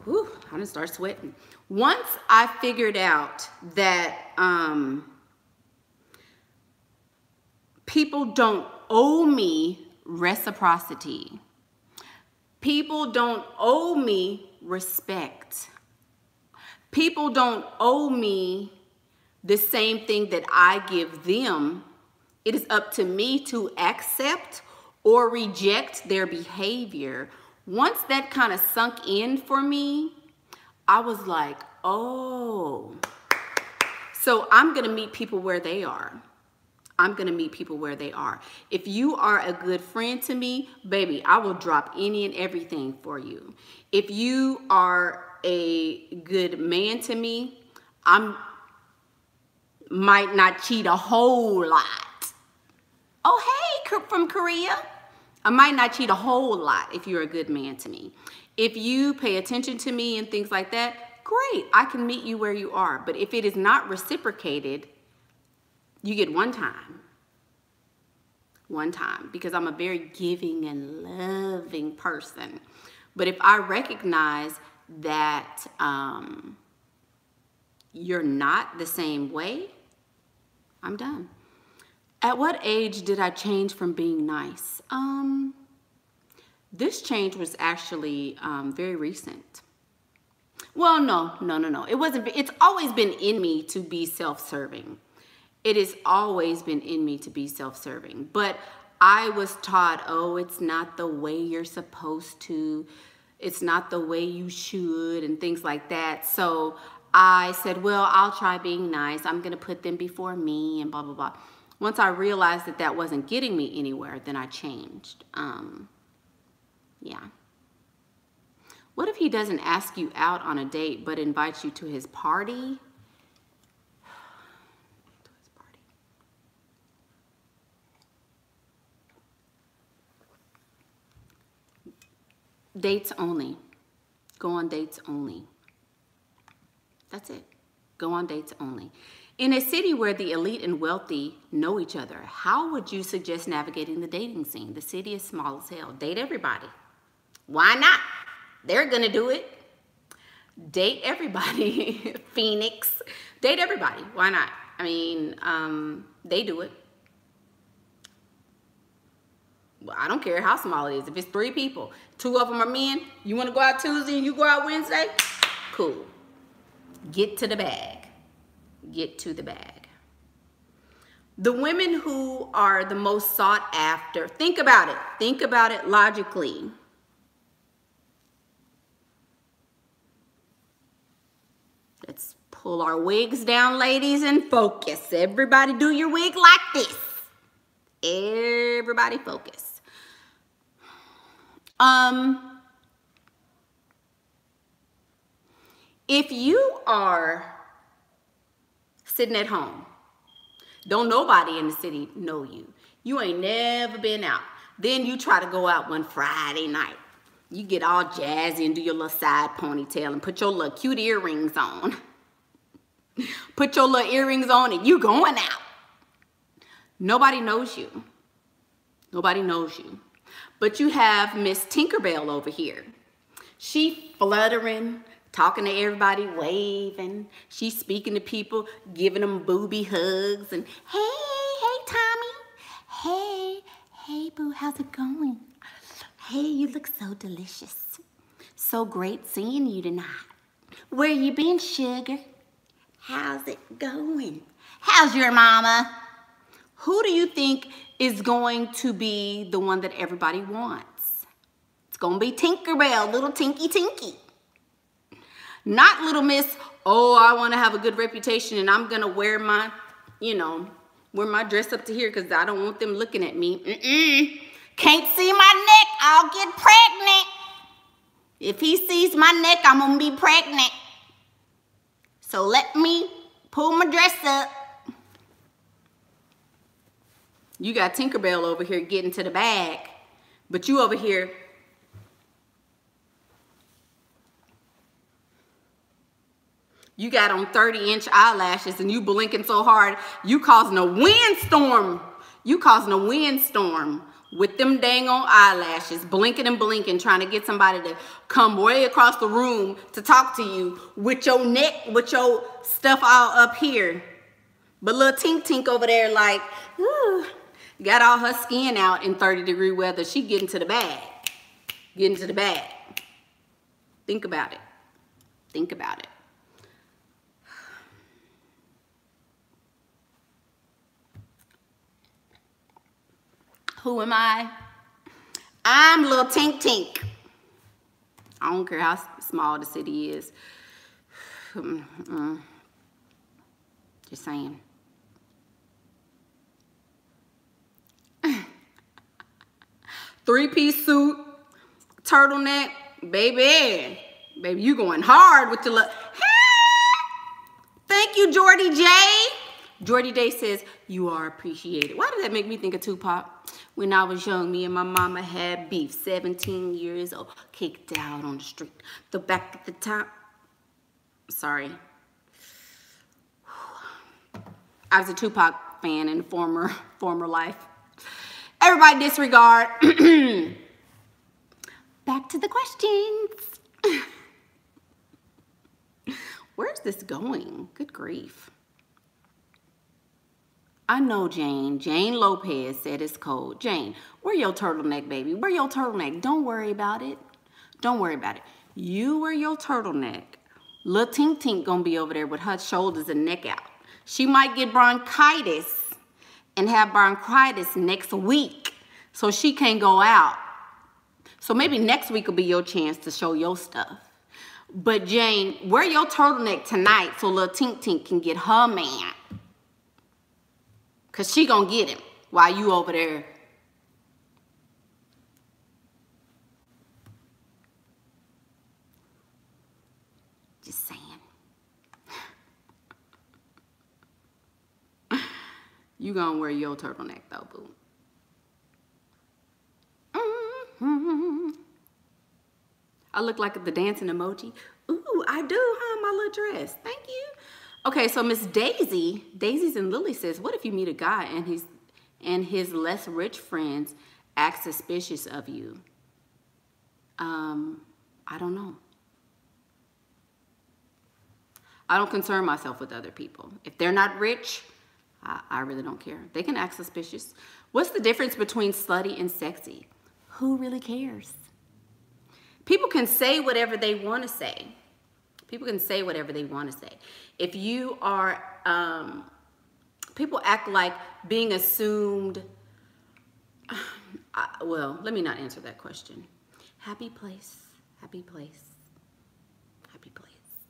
Ooh, I'm gonna start sweating. Once I figured out that people don't owe me reciprocity, people don't owe me respect, people don't owe me the same thing that I give them, it is up to me to accept or reject their behavior. Once that kind of sunk in for me, I was like, oh, so I'm going to meet people where they are. I'm going to meet people where they are. If you are a good friend to me, baby, I will drop any and everything for you. If you are a good man to me, I might not cheat a whole lot. Oh, hey, from Korea. I might not cheat a whole lot if you're a good man to me. If you pay attention to me and things like that, great, I can meet you where you are. But if it is not reciprocated, you get one time. one time, because I'm a very giving and loving person. But if I recognize that you're not the same way, I'm done. At what age did I change from being nice? This change was actually very recent. Well, no. It wasn't. It's always been in me to be self-serving. It has always been in me to be self-serving. But I was taught, oh, it's not the way you're supposed to. It's not the way you should, and things like that. So I said, well, I'll try being nice. I'm going to put them before me and blah, blah, blah. Once I realized that that wasn't getting me anywhere, then I changed. Yeah. What if he doesn't ask you out on a date but invites you to his party? Dates only. Go on dates only. That's it. Go on dates only. In a city where the elite and wealthy know each other, how would you suggest navigating the dating scene? The city is small as hell. Date everybody. Why not? They're going to do it. Date everybody. Phoenix. Date everybody. Why not? I mean, they do it. Well, I don't care how small it is. If it's 3 people, 2 of them are men, you want to go out Tuesday and you go out Wednesday? Cool. Get to the bag. Get to the bag. The women who are the most sought after, think about it. Think about it logically. Let's pull our wigs down, ladies, and focus. Everybody do your wig like this. Everybody focus. If you are sitting at home, don't nobody in the city know you. You ain't never been out. Then you try to go out one Friday night. You get all jazzy and do your little side ponytail and put your little cute earrings on. Put your little earrings on and you going out. Nobody knows you. Nobody knows you. But you have Miss Tinkerbell over here. She fluttering, talking to everybody, waving. She's speaking to people, giving them booby hugs. And hey, Tommy. Hey, boo, how's it going? Hey, you look so delicious. So great seeing you tonight. Where you been, sugar? How's it going? How's your mama? Who do you think is going to be the one that everybody wants? It's going to be Tinkerbell, little Tinky Tinky. Not little miss, oh, I want to have a good reputation and I'm going to wear my, wear my dress up to here because I don't want them looking at me. Mm-mm. Can't see my neck, I'll get pregnant. If he sees my neck, I'm going to be pregnant. So let me pull my dress up. You got Tinkerbell over here getting to the bag, but you over here. You got on 30-inch eyelashes and you blinking so hard, you causing a windstorm. You causing a windstorm with them dang on eyelashes, blinking and blinking, trying to get somebody to come way across the room to talk to you with your neck, with your stuff all up here. But little Tink Tink over there like, ooh. Got all her skin out in 30-degree weather. She getting to the bag. Getting to the bag. Think about it. Think about it. Who am I? I'm little Tink Tink. I don't care how small the city is. Just saying. Three-piece suit, turtleneck, baby, you going hard with your look. Thank you, Jordy J. Jordy J says, you are appreciated. Why did that make me think of Tupac? When I was young, me and my mama had beef, 17 years old, kicked out on the street. The back at the top, sorry. I was a Tupac fan in former life. Everybody disregard. Back to the questions. Where's this going? Good grief. I know Jane. Jane Lopez said it's cold. Jane, wear your turtleneck, baby. Wear your turtleneck. Don't worry about it. Don't worry about it. You wear your turtleneck. Lil Tink Tink gonna be over there with her shoulders and neck out. She might get bronchitis and have bronchitis next week, so she can't go out. So maybe next week will be your chance to show your stuff. But Jane, wear your turtleneck tonight so Lil Tink Tink can get her man. Cause she gonna get him while you over there. Just saying. You gonna wear your turtleneck though, boo. Mm-hmm. I look like the dancing emoji. Ooh, I do, huh? My little dress. Thank you. Okay, so Miss Daisy, Daisies and Lily says, what if you meet a guy and his less rich friends act suspicious of you? I don't know. I don't concern myself with other people. If they're not rich, I really don't care. They can act suspicious. What's the difference between slutty and sexy? Who really cares? People can say whatever they want to say. People can say whatever they want to say. If you are, people act like being assumed, well, let me not answer that question. Happy place, happy place, happy place.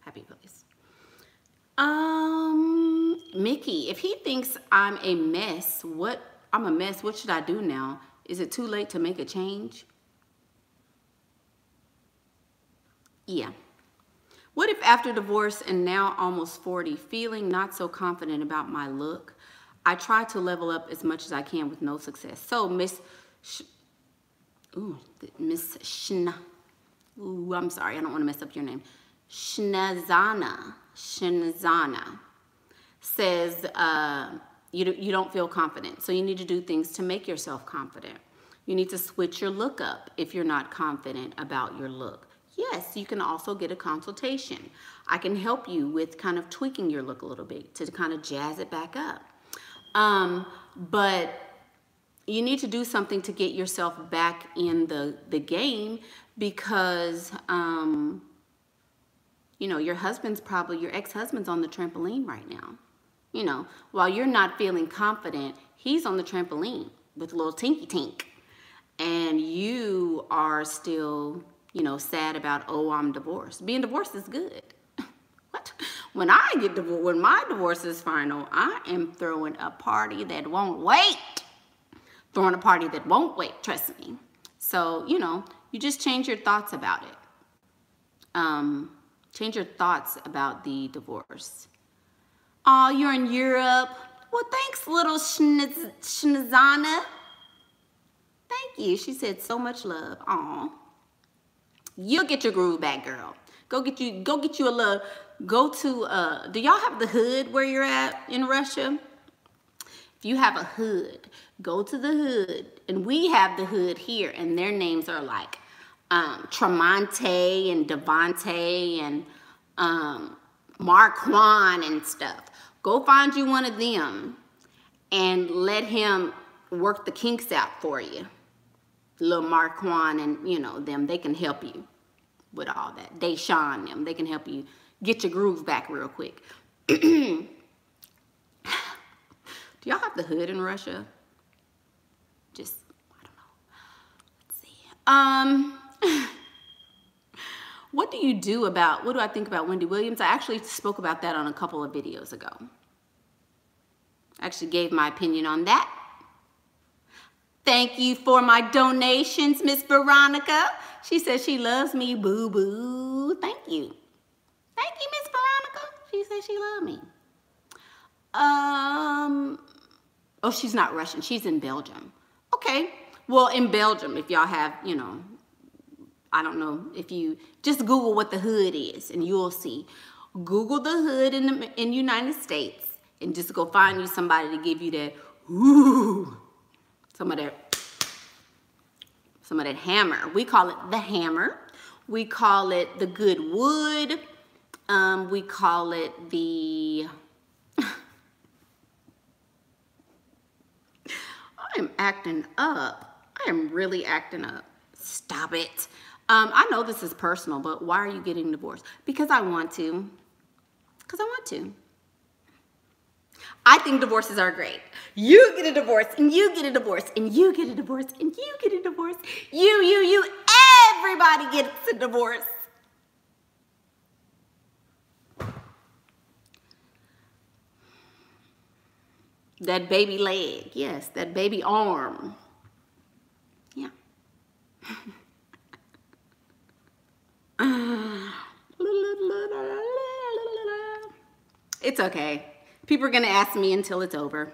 Happy place. Mickey, if he thinks I'm a mess, what should I do now? Is it too late to make a change? Yeah. What if after divorce and now almost 40, feeling not so confident about my look, I try to level up as much as I can with no success? So Miss Shna, ooh, I'm sorry, I don't want to mess up your name. Shnazana says you don't feel confident, so you need to do things to make yourself confident. You need to switch your look up if you're not confident about your look. Yes, you can also get a consultation. I can help you with kind of tweaking your look a little bit to kind of jazz it back up. But you need to do something to get yourself back in the game because, you know, your ex-husband's on the trampoline right now. You know, while you're not feeling confident, he's on the trampoline with a little tinky tink. And you are still, you know, sad about, oh, I'm divorced. Being divorced is good. What? When my divorce is final, I am throwing a party that won't wait. Throwing a party that won't wait, trust me. So, you know, you just change your thoughts about it. Change your thoughts about the divorce. Oh, you're in Europe. Well, thanks, little Shnazana. Thank you. She said so much love. Aw. You'll get your groove back, girl. Go get you a little, do y'all have the hood where you're at in Russia? If you have a hood, go to the hood. And we have the hood here, and their names are like Tremonte and Devante and Marquand and stuff. Go find you one of them and let him work the kinks out for you. Little Marquand and, you know, them, they can help you with all that. Deshawn them, they can help you get your groove back real quick. Do y'all have the hood in Russia? Just, I don't know. Let's see. What do I think about Wendy Williams? I actually spoke about that on a couple of videos ago. I actually gave my opinion on that. Thank you for my donations, Miss Veronica. She says she loves me, boo-boo. Thank you. Thank you, Miss Veronica. She says she loves me. Oh, she's not Russian. She's in Belgium. Okay. Well, in Belgium, if y'all have, you know, I don't know, if you just Google what the hood is and you'll see. Google the hood in the United States and just go find you somebody to give you that, ooh, some of that hammer. We call it the hammer. We call it the good wood. We call it the, I am acting up. I am really acting up. Stop it. I know this is personal, but why are you getting divorced? Because I want to. Because I want to. I think divorces are great. You get a divorce, and you get a divorce, and you get a divorce, and you get a divorce. You, everybody gets a divorce. That baby leg, yes, that baby arm. Yeah. It's okay. People are gonna ask me until it's over.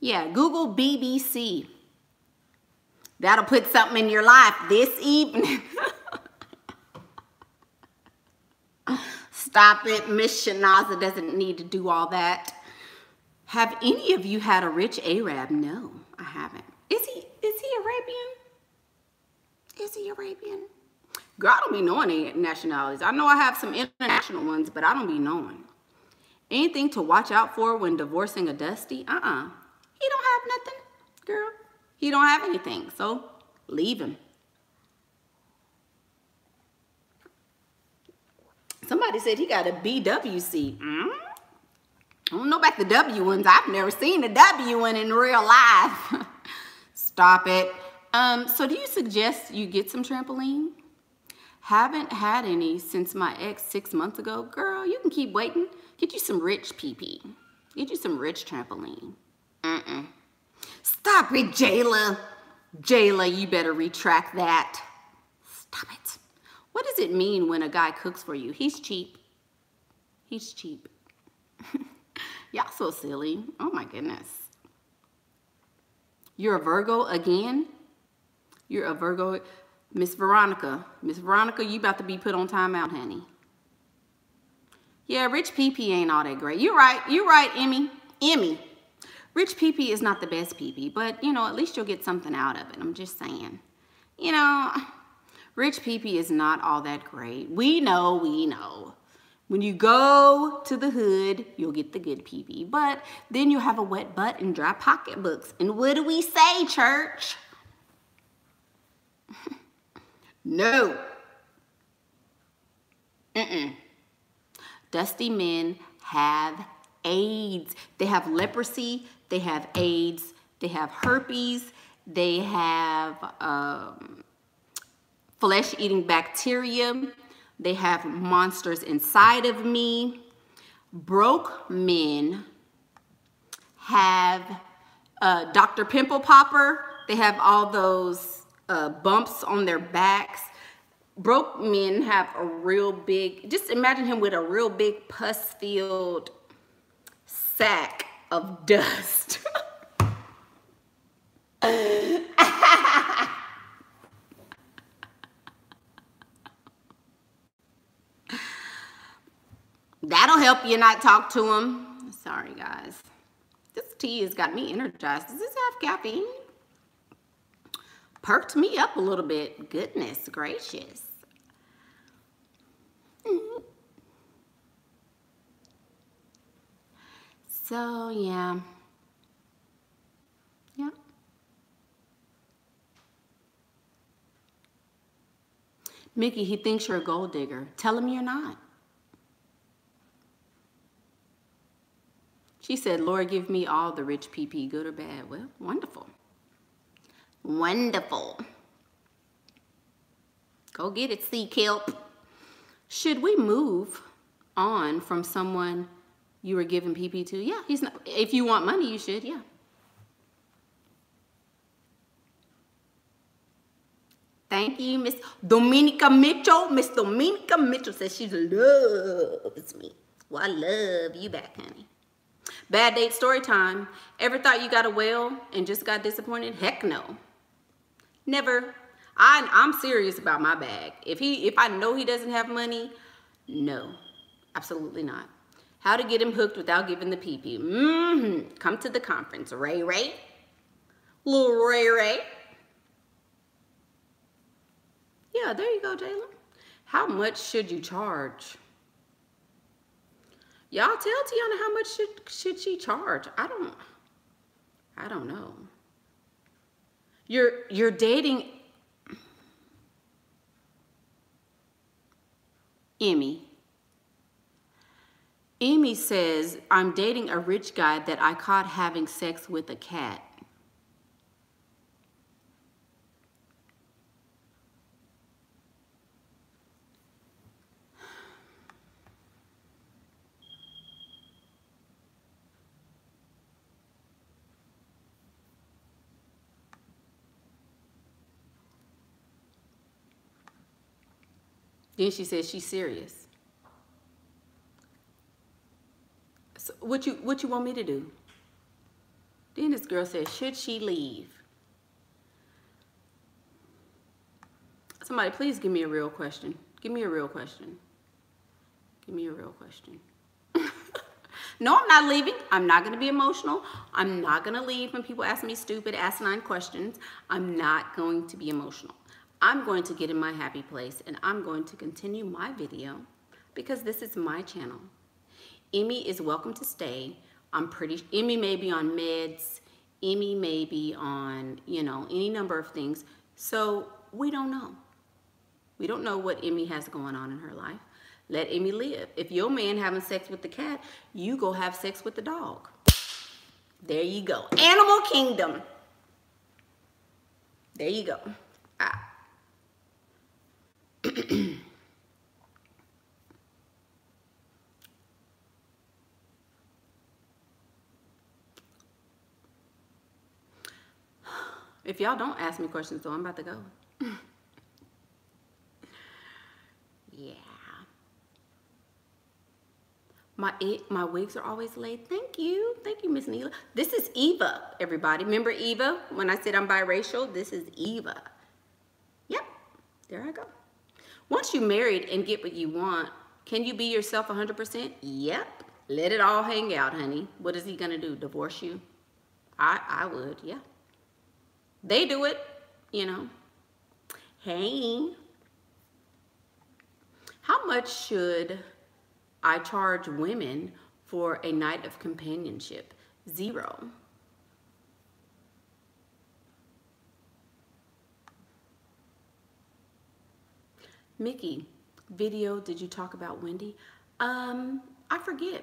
Yeah, Google BBC. That'll put something in your life this evening. Stop it, Miss Shanaza doesn't need to do all that. Have any of you had a rich Arab? No, I haven't. Is he Arabian? Is he Arabian? Girl, I don't be knowing any nationalities. I know I have some international ones, but I don't be knowing. Anything to watch out for when divorcing a Dusty? Uh-uh. He don't have nothing, girl. He don't have anything, so leave him. Somebody said he got a BWC. Mm? I don't know about the W ones. I've never seen a W one in real life. Stop it. So do you suggest you get some trampoline? Haven't had any since my ex 6 months ago. Girl, you can keep waiting. Get you some rich pee-pee. Get you some rich trampoline. Mm-mm. Stop it, Jayla. Jayla, you better retract that. Stop it. What does it mean when a guy cooks for you? He's cheap. He's cheap. Y'all so silly. Oh my goodness. You're a Virgo again? You're a Virgo. Miss Veronica. Miss Veronica, you about to be put on timeout, honey. Yeah, rich PP ain't all that great. You're right. You're right, Emmy. Emmy. Rich PP is not the best PP, but, you know, at least you'll get something out of it. I'm just saying. You know, rich PP is not all that great. We know, we know. When you go to the hood, you'll get the good pee-pee, but then you'll have a wet butt and dry pocketbooks. And what do we say, church? No. Mm-mm. Dusty men have AIDS. They have leprosy. They have AIDS. They have herpes. They have flesh-eating bacteria. They have monsters inside of me. Broke men have Dr. Pimple Popper. They have all those bumps on their backs. Broke men have a real big, just imagine him with a real big pus-filled sack of dust. That'll help you not talk to him. Sorry, guys. This tea has got me energized. Does this have caffeine? Perked me up a little bit. Goodness gracious. So, yeah. Yeah. Mickey, he thinks you're a gold digger. Tell him you're not. She said, Lord, give me all the rich PP, good or bad. Well, wonderful. Wonderful. Go get it, sea kelp. Should we move on from someone you were giving PP to? Yeah, he's not. If you want money, you should, yeah. Thank you, Miss Dominica Mitchell. Miss Dominica Mitchell says she loves me. Well, I love you back, honey. Bad date story time. Ever thought you got a whale and just got disappointed? Heck no. Never. I'm serious about my bag. If I know he doesn't have money, no. Absolutely not. How to get him hooked without giving the pee-pee. Come to the conference, Ray Ray. Little Ray Ray. Yeah, there you go, Jalen. How much should you charge? Y'all tell Tiana how much should she charge. I don't know. You're dating Emmy. Emmy says, I'm dating a rich guy that I caught having sex with a cat. Then she says she's serious. So what you want me to do? Then this girl says, should she leave? Somebody please give me a real question. Give me a real question. Give me a real question. No, I'm not leaving. I'm not gonna be emotional. I'm not gonna leave when people ask me stupid, asinine questions. I'm not going to be emotional. I'm going to get in my happy place and I'm going to continue my video because this is my channel. Emmy is welcome to stay. Emmy may be on meds. Emmy may be on, you know, any number of things. So we don't know. We don't know what Emmy has going on in her life. Let Emmy live. If your man having sex with the cat, you go have sex with the dog. There you go. Animal Kingdom. There you go. If y'all don't ask me questions though, I'm about to go. Yeah. My wigs are always laid. Thank you, Miss Neela. This is Eva, everybody. Remember Eva? When I said I'm biracial, this is Eva. Yep, there I go. Once you're married and get what you want, can you be yourself 100%? Yep. Let it all hang out, honey. What is he going to do? Divorce you? I would, yeah. They do it, you know. Hey. How much should I charge women for a night of companionship? $0. Mickey, video, did you talk about Wendy? I forget.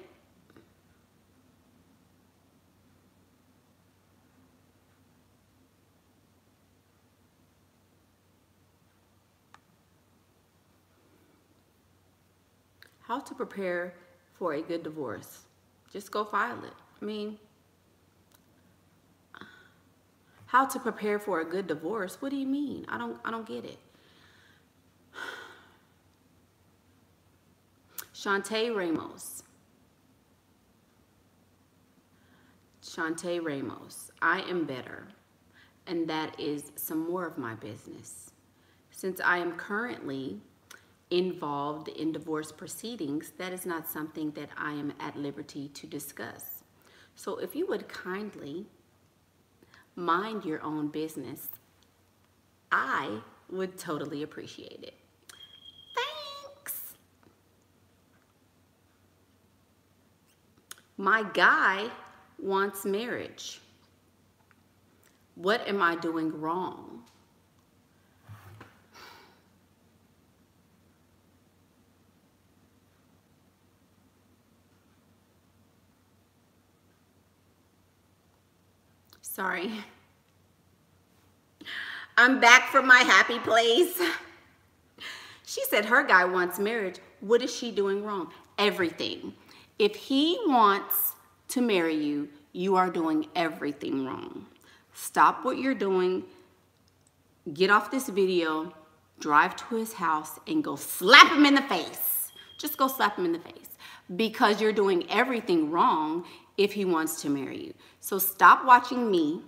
How to prepare for a good divorce. Just go file it. I mean, how to prepare for a good divorce? What do you mean? I don't get it. Shantae Ramos, I am better, and that is some more of my business. Since I am currently involved in divorce proceedings, that is not something that I am at liberty to discuss. So if you would kindly mind your own business, I would totally appreciate it. My guy wants marriage. What am I doing wrong? Sorry. I'm back from my happy place. She said her guy wants marriage. What is she doing wrong? Everything. If he wants to marry you, you are doing everything wrong. Stop what you're doing, get off this video, drive to his house, and go slap him in the face. Just go slap him in the face because you're doing everything wrong if he wants to marry you. So stop watching me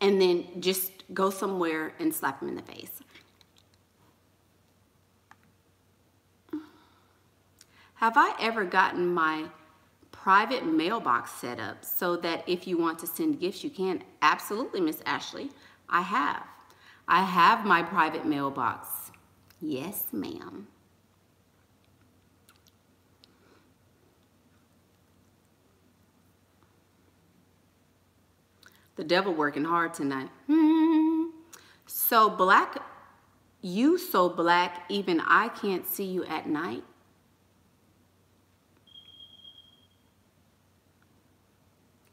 and then just go somewhere and slap him in the face. Have I ever gotten my private mailbox set up so that if you want to send gifts, you can. Absolutely, Miss Ashley, I have. I have my private mailbox. Yes, ma'am. The devil working hard tonight. So black, you so black, even I can't see you at night.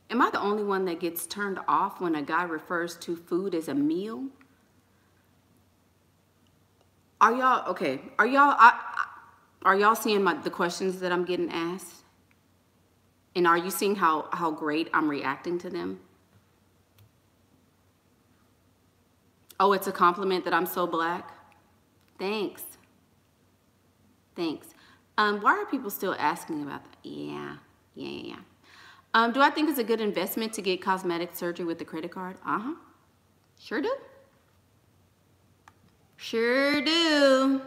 Am I the only one that gets turned off when a guy refers to food as a meal? Are y'all, okay, are y'all seeing the questions that I'm getting asked? And are you seeing how great I'm reacting to them? Oh, it's a compliment that I'm so black? Thanks. Thanks. Why are people still asking about that? Yeah. Do I think it's a good investment to get cosmetic surgery with a credit card? Uh-huh. Sure do. Sure do.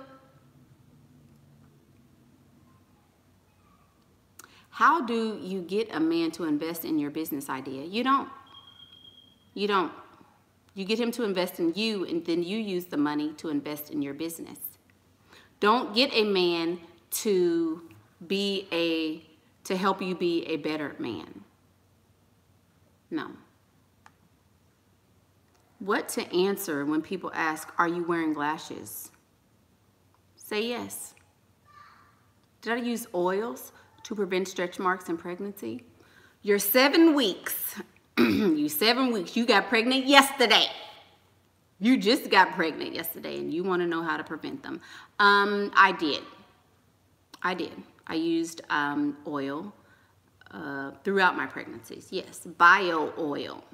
How do you get a man to invest in your business idea? You don't. You don't. You get him to invest in you, and then you use the money to invest in your business. Don't get a man to help you be a better man. No. What to answer when people ask, are you wearing lashes? Say yes. Did I use oils to prevent stretch marks in pregnancy? You're 7 weeks. You 7 weeks. You got pregnant yesterday. You just got pregnant yesterday and you want to know how to prevent them. I did. I used oil throughout my pregnancies. Yes, bio oil.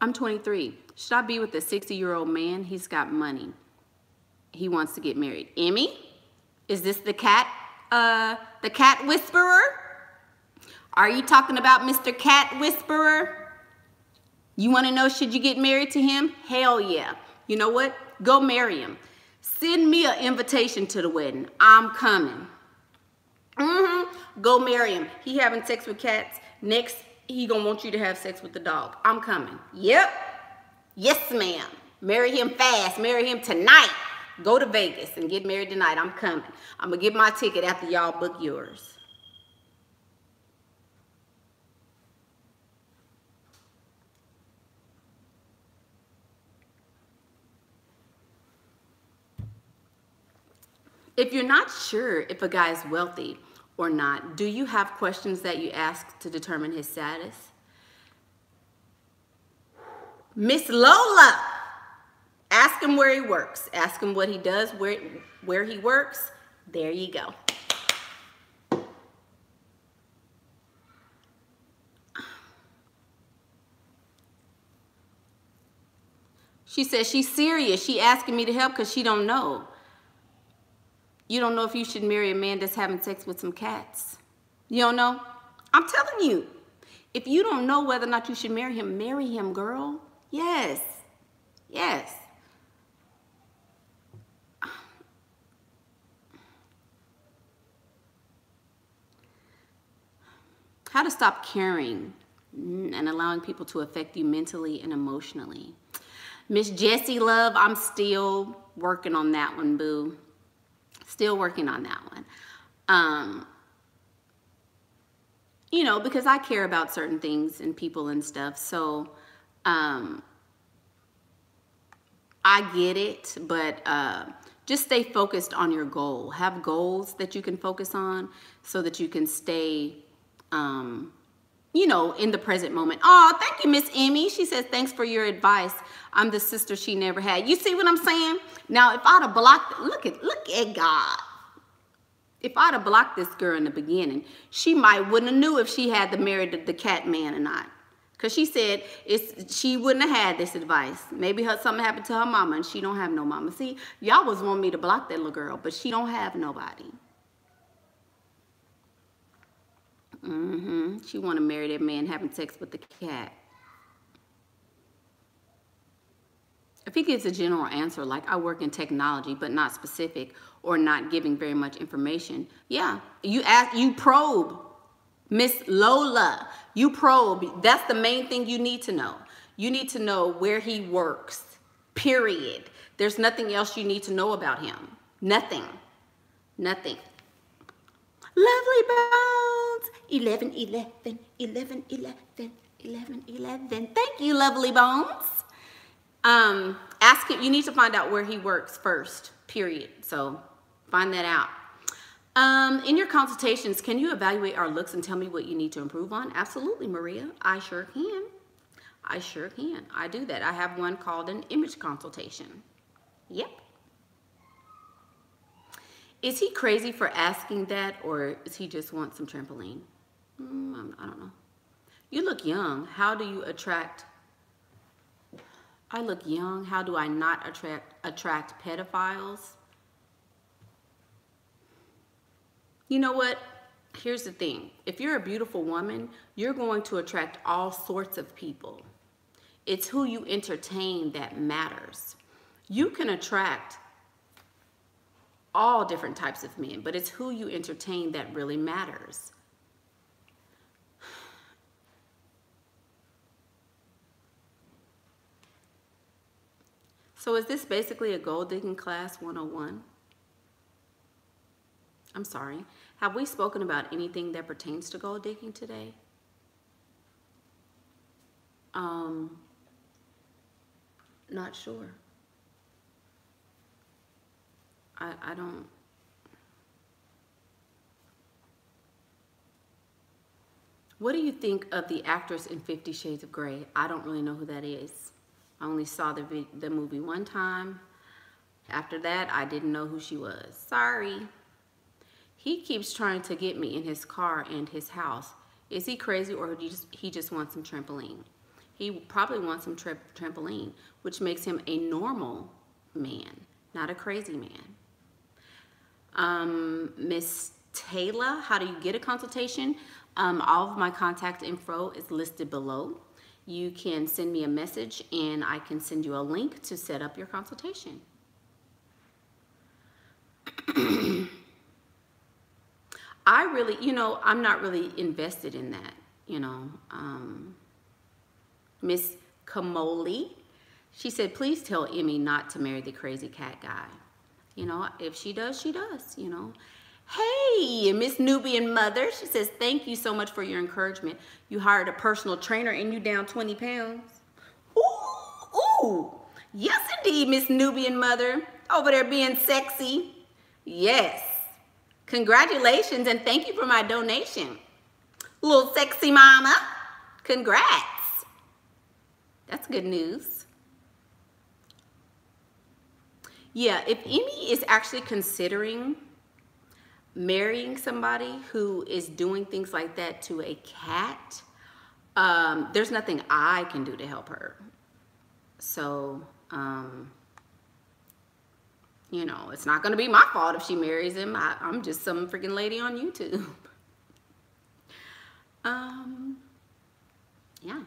I'm 23. Should I be with a 60-year-old man? He's got money. He wants to get married. Emmy, is this the cat whisperer? Are you talking about Mr. Cat Whisperer? You want to know, should you get married to him? Hell yeah. You know what? Go marry him. Send me an invitation to the wedding. I'm coming. Go marry him. He having sex with cats. Next, he gonna want you to have sex with the dog. I'm coming. Yep. Yes, ma'am. Marry him fast. Marry him tonight. Go to Vegas and get married tonight. I'm coming. I'm going to get my ticket after y'all book yours. If you're not sure if a guy is wealthy or not, do you have questions that you ask to determine his status? Miss Lola! Ask him where he works. Ask him what he does, where he works. There you go. She says she's serious. She asking me to help because she don't know. You don't know if you should marry a man that's having sex with some cats. You don't know? I'm telling you. If you don't know whether or not you should marry him, girl. Yes. Yes. How to stop caring and allowing people to affect you mentally and emotionally. Miss Jessie Love, I'm still working on that one, boo. Still working on that one. You know, because I care about certain things and people and stuff. So I get it, but just stay focused on your goal. Have goals that you can focus on so that you can stay you know, in the present moment. Oh, thank you, Miss Emmy. She says, thanks for your advice. I'm the sister she never had. You see what I'm saying? Now, if I'd have blocked, look at God. If I'd have blocked this girl in the beginning, she might wouldn't have knew if she had married the cat man or not. Because she said she wouldn't have had this advice. Maybe something happened to her mama and she don't have no mama. See, y'all was wanting me to block that little girl, but she don't have nobody. She want to marry that man having sex with the cat. If he gives a general answer like, I work in technology, but not specific or not giving very much information, yeah, you ask, you probe. Miss Lola, you probe. That's the main thing you need to know. You need to know where he works, period. There's nothing else you need to know about him. Nothing. Nothing. Lovely Bones. 11, 11, 11, 11, 11, 11. Thank you, Lovely Bones. Ask it. You need to find out where he works first, period. So find that out. In your consultations, can you evaluate our looks and tell me what you need to improve on? Absolutely, Maria. I sure can. I sure can. I do that. I have one called an image consultation. Yep. Is he crazy for asking that, or does he just want some trampoline? I don't know. You look young. How do you attract? I look young. How do I not attract pedophiles? You know what? Here's the thing. If you're a beautiful woman, you're going to attract all sorts of people. It's who you entertain that matters. You can attract all different types of men, but it's who you entertain that really matters. So is this basically a gold digging class 101? I'm sorry. Have we spoken about anything that pertains to gold digging today? Not sure. I don't. What do you think of the actress in 50 Shades of Grey? I don't really know who that is. I only saw the movie one time. After that, I didn't know who she was. Sorry. He keeps trying to get me in his car and his house. Is he crazy, or he just wants some trampoline? He probably wants some trampoline, which makes him a normal man, not a crazy man. Miss Taylor, how do you get a consultation? All of my contact info is listed below. You can send me a message and I can send you a link to set up your consultation. I really, you know, I'm not really invested in that, you know. Miss Kamoli, she said, please tell Emmy not to marry the crazy cat guy. You know, if she does, she does, you know. Hey, Miss Nubian Mother, she says, thank you so much for your encouragement. You hired a personal trainer and you down 20 pounds. Ooh, ooh. Yes, indeed, Miss Nubian Mother. Over there being sexy. Yes. Congratulations and thank you for my donation. Little sexy mama. Congrats. That's good news. Yeah, if Emmy is actually considering marrying somebody who is doing things like that to a cat, there's nothing I can do to help her. So, you know, it's not going to be my fault if she marries him. I'm just some freaking lady on YouTube. Yeah.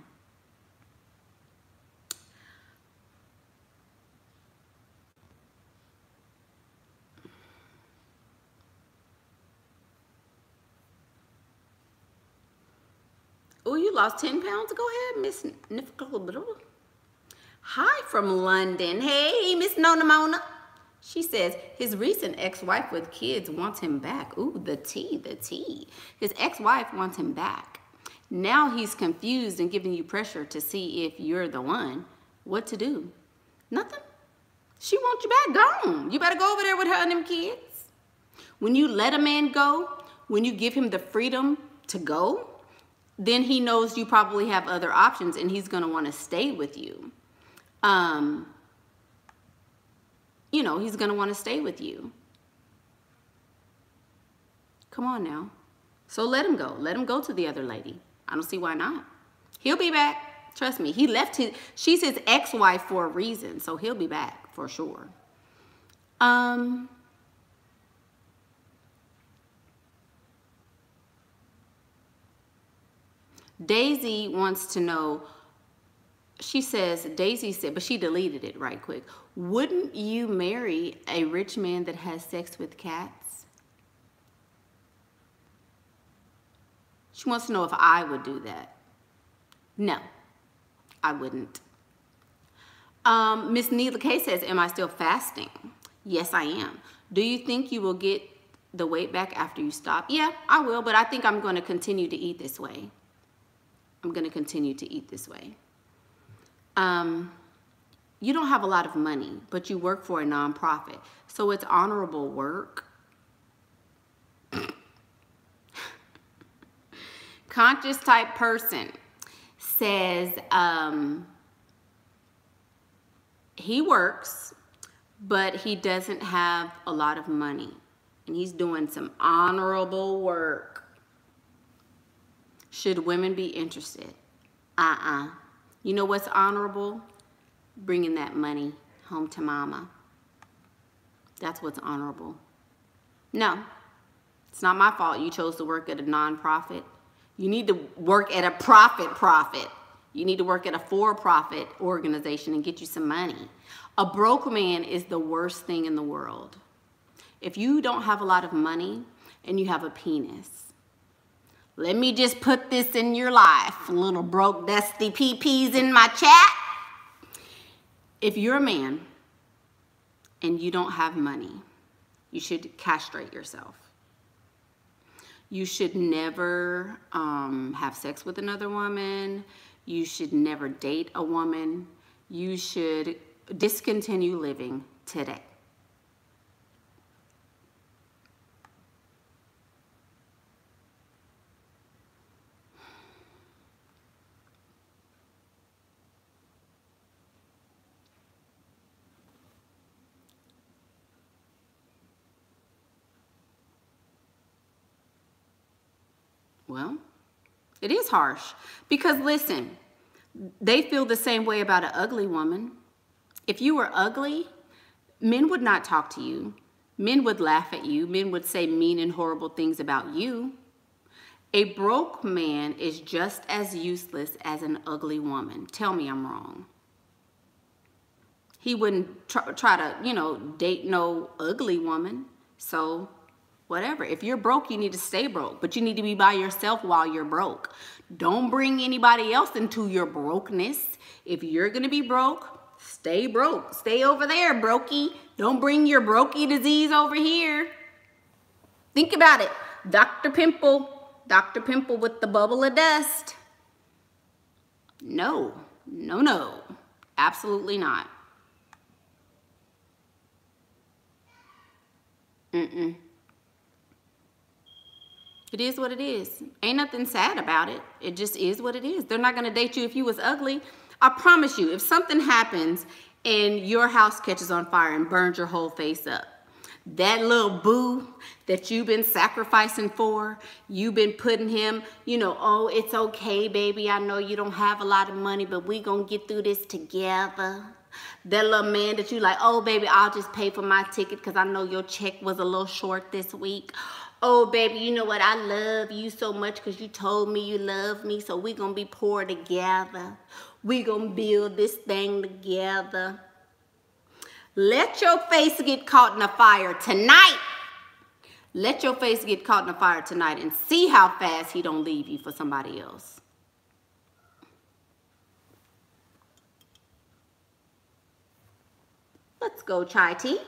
Oh, you lost 10 pounds? Go ahead, Miss Nifkal. Hi from London. Hey, Miss Nona Mona. She says his recent ex-wife with kids wants him back. Ooh, the tea, the tea. His ex-wife wants him back. Now he's confused and giving you pressure to see if you're the one. What to do? Nothing. She wants you back. Gone. You better go over there with her and them kids. When you let a man go, when you give him the freedom to go, then he knows you probably have other options and he's going to want to stay with you. You know, he's going to want to stay with you. Come on now. So let him go. Let him go to the other lady. I don't see why not. He'll be back. Trust me. He left his, she's his ex-wife for a reason. So he'll be back for sure. Daisy wants to know, She says, Daisy said, but she deleted it right quick. Wouldn't you marry a rich man that has sex with cats? She wants to know if I would do that. No, I wouldn't. Miss Neela K says, am I still fasting? Yes, I am. Do you think you will get the weight back after you stop? Yeah, I will, but I think I'm going to continue to eat this way. I'm going to continue to eat this way. You don't have a lot of money, but you work for a nonprofit, so it's honorable work. Conscious type person says he works, but he doesn't have a lot of money, and he's doing some honorable work. Should women be interested? Uh-uh. You know what's honorable? Bringing that money home to mama. That's what's honorable. No, it's not my fault you chose to work at a nonprofit. You need to work at a profit. You need to work at a for-profit organization and get you some money. A broke man is the worst thing in the world. If you don't have a lot of money and you have a penis, let me just put this in your life, little broke dusty PPs in my chat. If you're a man and you don't have money, you should castrate yourself. You should never have sex with another woman. You should never date a woman. You should discontinue living today. Well, it is harsh because, listen, they feel the same way about an ugly woman. If you were ugly, men would not talk to you. Men would laugh at you. Men would say mean and horrible things about you. A broke man is just as useless as an ugly woman. Tell me I'm wrong. He wouldn't try to, you know, date no ugly woman. So whatever. If you're broke, you need to stay broke, but you need to be by yourself while you're broke. Don't bring anybody else into your brokenness. If you're going to be broke. Stay over there, brokey. Don't bring your brokey disease over here. Think about it. Dr. Pimple with the bubble of dust. No, no, no. Absolutely not. Mm-mm. It is what it is. Ain't nothing sad about it. It just is what it is. They're not going to date you if you was ugly. I promise you, if something happens and your house catches on fire and burns your whole face up, that little boo that you've been sacrificing for, you've been putting him, you know, oh, it's okay, baby. I know you don't have a lot of money, but we gonna get through this together. That little man that you like, oh, baby, I'll just pay for my ticket because I know your check was a little short this week. Oh, baby, you know what? I love you so much because you told me you love me, so we're going to be poor together. We're going to build this thing together. Let your face get caught in a fire tonight. Let your face get caught in a fire tonight and see how fast he don't leave you for somebody else. Let's go, Chai Tea.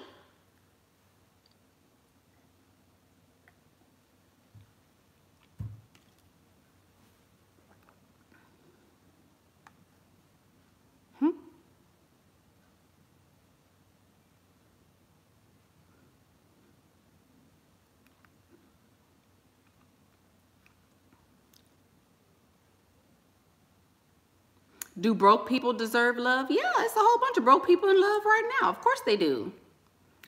Do broke people deserve love? Yeah, it's a whole bunch of broke people in love right now. Of course they do.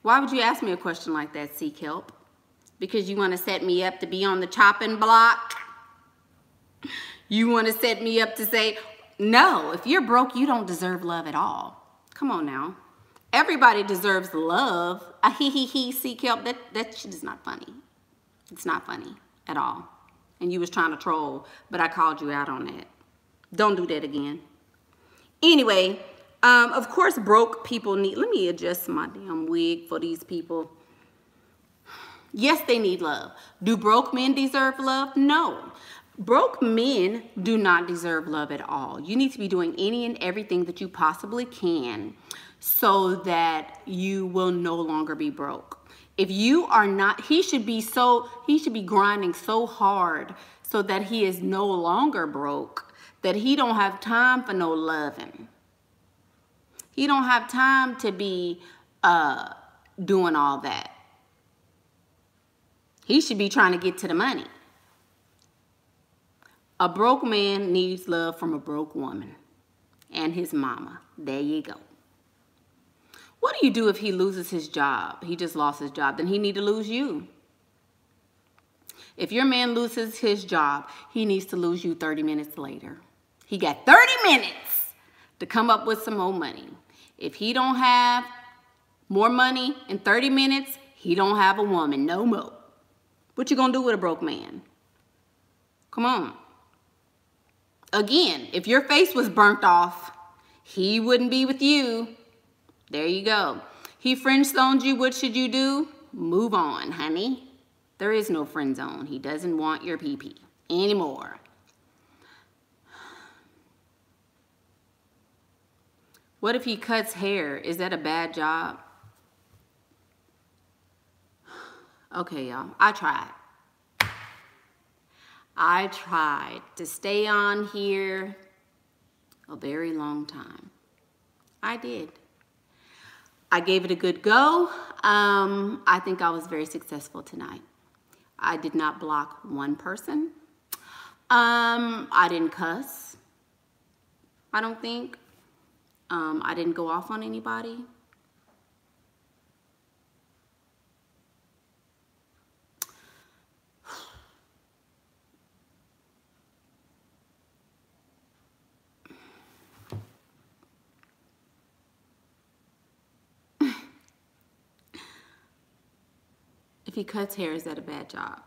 Why would you ask me a question like that, Seek Help? Because you want to set me up to be on the chopping block? You want to set me up to say, no, if you're broke, you don't deserve love at all. Come on now. Everybody deserves love. A hee, Seek Help. That shit is not funny. It's not funny at all. And you was trying to troll, but I called you out on that. Don't do that again. Anyway, of course, broke people need... Let me adjust my damn wig for these people. Yes, they need love. Do broke men deserve love? No. Broke men do not deserve love at all. You need to be doing any and everything that you possibly can so that you will no longer be broke. If you are not, he should be grinding so hard so that he is no longer broke, that he don't have time for no loving. He don't have time to be doing all that. He should be trying to get to the money. A broke man needs love from a broke woman and his mama. There you go. What do you do if he loses his job? He just lost his job. Then he needs to lose you. If your man loses his job, he needs to lose you 30 minutes later. He got 30 minutes to come up with some more money. If he don't have more money in 30 minutes, he don't have a woman no more. What you gonna do with a broke man? Come on. Again, if your face was burnt off, he wouldn't be with you. There you go. He friend zoned you. What should you do? Move on, honey. There is no friend zone. He doesn't want your pee-pee anymore. What if he cuts hair? Is that a bad job? Okay, y'all. I tried. I tried to stay on here a very long time. I did. I gave it a good go. I think I was very successful tonight. I did not block one person. I didn't cuss, I don't think. I didn't go off on anybody. If he cuts hair, is that a bad job?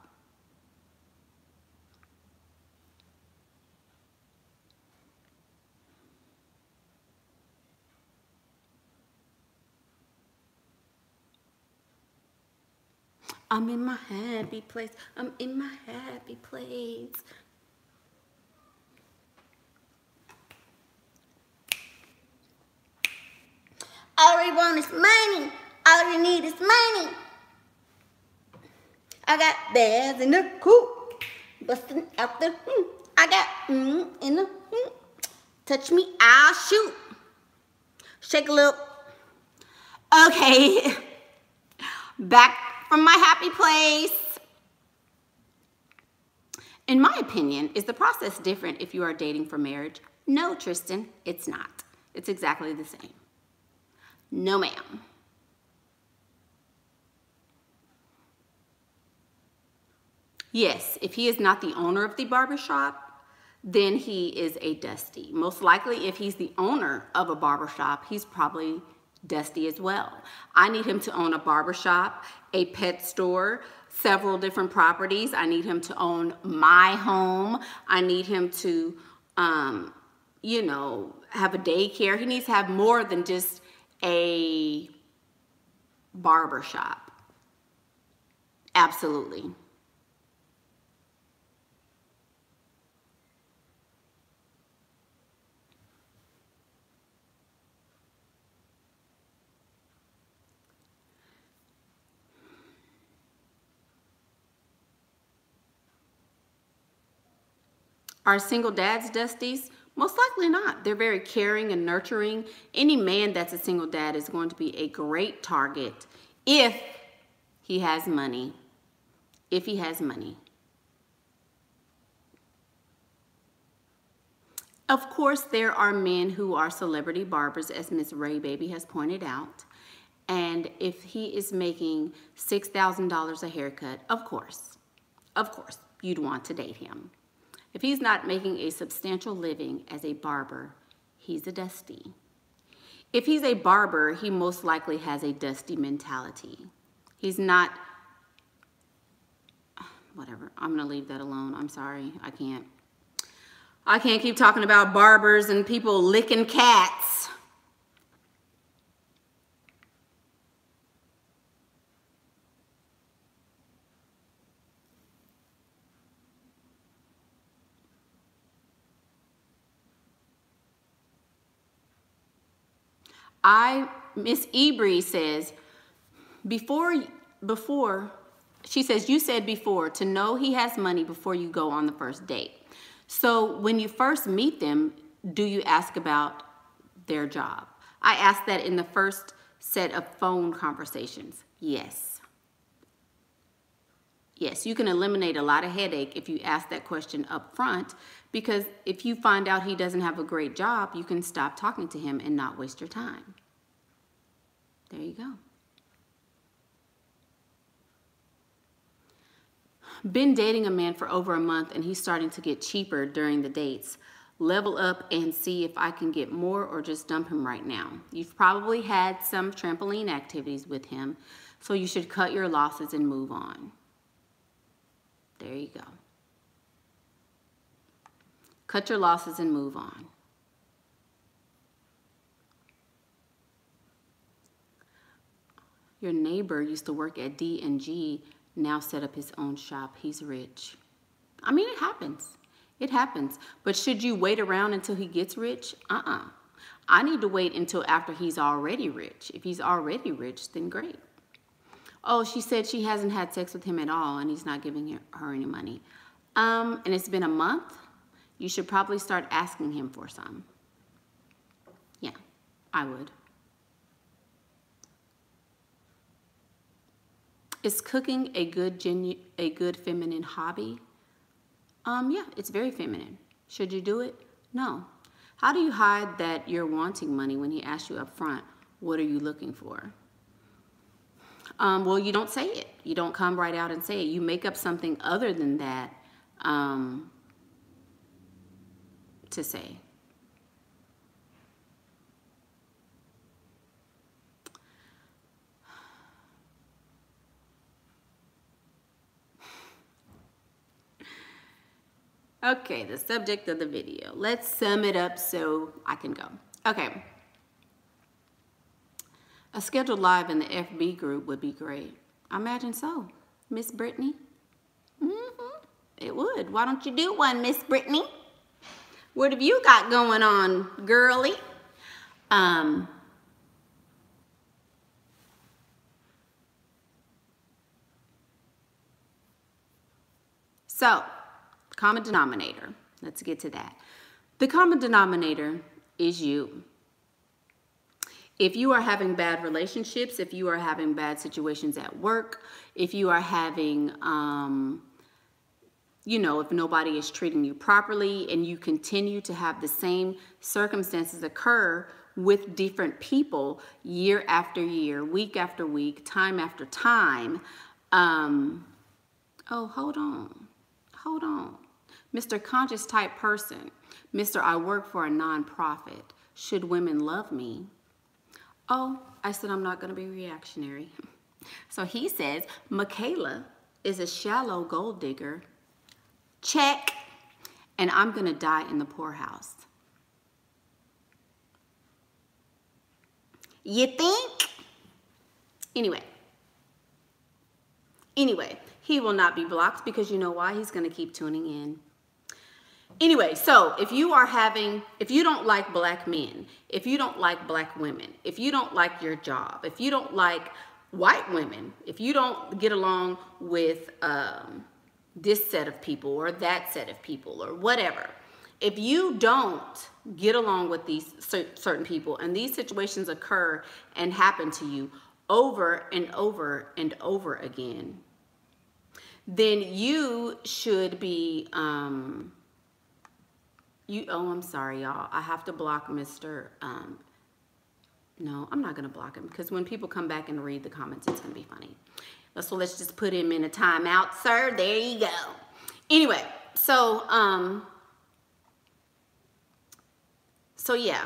I'm in my happy place. I'm in my happy place. All I want is money. All I need is money. I got bears in the coop, busting out the I got in the touch me, I'll shoot. Shake a little. Okay, back from my happy place. In my opinion, is the process different if you are dating for marriage? No, Tristan, it's not. It's exactly the same. No, ma'am. Yes, if he is not the owner of the barbershop, then he is a dusty. Most likely, if he's the owner of a barbershop, he's probably dusty as well. I need him to own a barbershop, a pet store, several different properties. I need him to own my home. I need him to, you know, have a daycare. He needs to have more than just a barbershop. Absolutely. Are single dads dusties? Most likely not. They're very caring and nurturing. Any man that's a single dad is going to be a great target if he has money. If he has money. Of course, there are men who are celebrity barbers, as Miss Ray Baby has pointed out. And if he is making $6,000 a haircut, of course, you'd want to date him. If he's not making a substantial living as a barber, he's a dusty. If he's a barber, he most likely has a dusty mentality. He's not, whatever, I'm gonna leave that alone. I'm sorry, I can't. I can't keep talking about barbers and people licking cats. Miss Ebree says, she says, you said before to know he has money before you go on the first date. So when you first meet them, do you ask about their job? I asked that in the first set of phone conversations. Yes. Yes, you can eliminate a lot of headache if you ask that question up front, because if you find out he doesn't have a great job, you can stop talking to him and not waste your time. There you go. Been dating a man for over a month and he's starting to get cheaper during the dates. Level up and see if I can get more or just dump him right now. You've probably had some trampoline activities with him, so you should cut your losses and move on. There you go. Cut your losses and move on. Your neighbor used to work at D&G, now set up his own shop. He's rich. I mean, it happens. It happens. But should you wait around until he gets rich? Uh-uh. I need to wait until after he's already rich. If he's already rich, then great. Oh, she said she hasn't had sex with him at all and he's not giving her any money. And it's been a month. You should probably start asking him for some. Yeah, I would. Is cooking a good feminine hobby? Yeah, it's very feminine. Should you do it? No. How do you hide that you're wanting money when he asks you up front, what are you looking for? Well, you don't say it. You don't come right out and say it. You make up something other than that to say. Okay, the subject of the video. Let's sum it up so I can go. Okay. A scheduled live in the FB group would be great. I imagine so. Miss Brittany? Mm-hmm. It would. Why don't you do one, Miss Brittany? What have you got going on, girly? So, common denominator. Let's get to that. The common denominator is you. If you are having bad relationships, if you are having bad situations at work, if you are having, you know, if nobody is treating you properly and you continue to have the same circumstances occur with different people year after year, week after week, time after time. Oh, hold on. Hold on. Mr. Conscious type person, Mr. I work for a nonprofit. Should women love me? Oh, I said I'm not going to be reactionary. So he says, Michaela is a shallow gold digger. Check. And I'm going to die in the poorhouse. You think? Anyway. He will not be blocked because you know why? He's going to keep tuning in. Anyway, so if you don't like black men, if you don't like black women, if you don't like your job, if you don't like white women, if you don't get along with this set of people or that set of people or whatever, if you don't get along with these certain people and these situations occur and happen to you over and over and over again, then you should be, oh, I'm sorry, y'all. I have to block Mr. No, I'm not going to block him because when people come back and read the comments, it's going to be funny. So let's just put him in a timeout, sir. There you go. Anyway, so, yeah.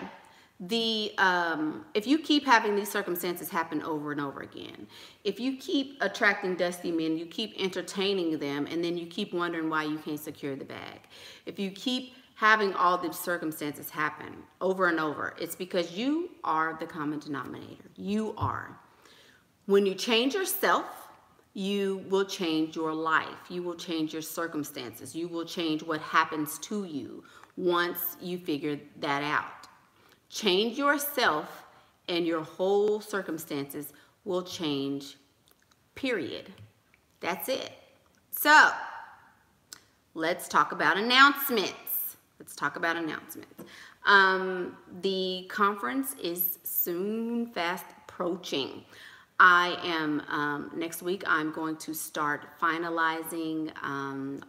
If you keep having these circumstances happen over and over again, if you keep attracting dusty men, you keep entertaining them, and then you keep wondering why you can't secure the bag. If you keep having all these circumstances happen over and over. It's because you are the common denominator. You are. When you change yourself, you will change your life. You will change your circumstances. You will change what happens to you once you figure that out. Change yourself and your whole circumstances will change, period. That's it. So, let's talk about announcements. Let's talk about announcements. The conference is soon fast approaching. I am, next week, I'm going to start finalizing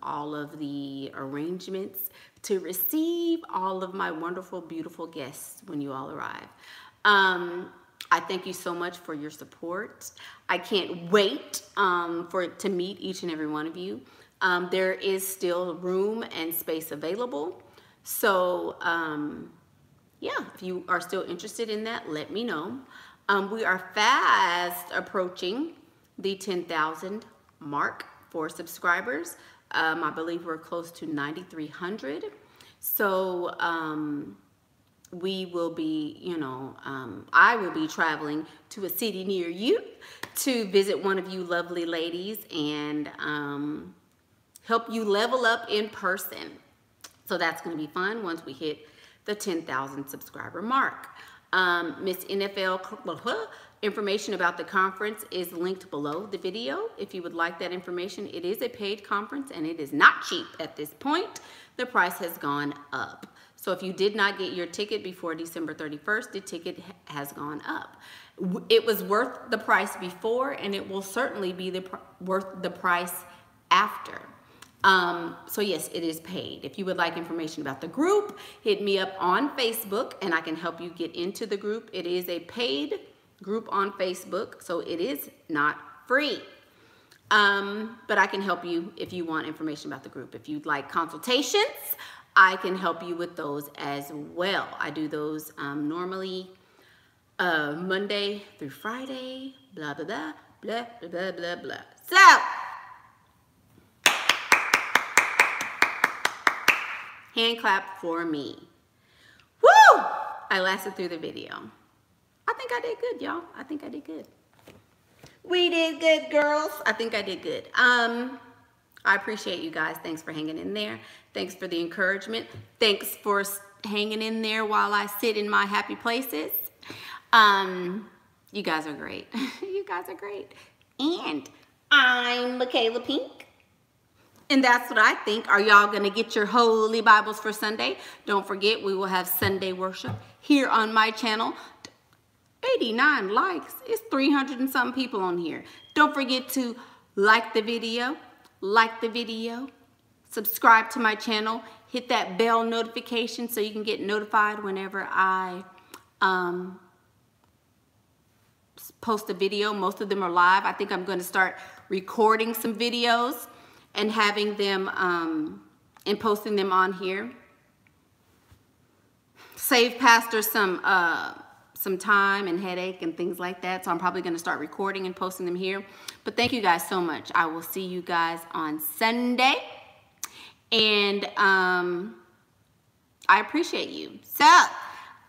all of the arrangements to receive all of my wonderful, beautiful guests when you all arrive. I thank you so much for your support. I can't wait to meet each and every one of you. There is still room and space available. So, yeah, if you are still interested in that, let me know. We are fast approaching the 10,000 mark for subscribers. I believe we're close to 9,300. So we will be, I will be traveling to a city near you to visit one of you lovely ladies and help you level up in person. So that's going to be fun once we hit the 10,000 subscriber mark. Miss NFL information about the conference is linked below the video. If you would like that information, it is a paid conference and it is not cheap at this point. The price has gone up. So if you did not get your ticket before December 31st, the ticket has gone up. It was worth the price before and it will certainly be worth the price after. So yes, it is paid. If you would like information about the group, hit me up on Facebook and I can help you get into the group. It is a paid group on Facebook, so it is not free. But I can help you if you want information about the group. If you'd like consultations, I can help you with those as well. I do those normally Monday through Friday, blah, blah, blah, blah, blah, blah, blah. So, hand clap for me. Woo! I lasted through the video. I think I did good, y'all. I think I did good. We did good, girls. I think I did good. I appreciate you guys. Thanks for hanging in there. Thanks for the encouragement. Thanks for hanging in there while I sit in my happy places. You guys are great. You guys are great. And I'm Michaela Pink. And that's what I think. Are y'all going to get your holy Bibles for Sunday? Don't forget, we will have Sunday worship here on my channel. 89 likes. It's 300 and some people on here. Don't forget to like the video, subscribe to my channel, hit that bell notification so you can get notified whenever I post a video. Most of them are live. I think I'm going to start recording some videos and having them, and posting them on here. Save Pastor some time and headache and things like that. So I'm probably gonna start recording and posting them here. But thank you guys so much. I will see you guys on Sunday. And I appreciate you. So,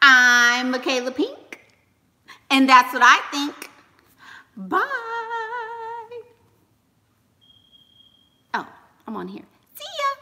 I'm Michaela Pink. And that's what I think. Bye. I'm on here. See ya.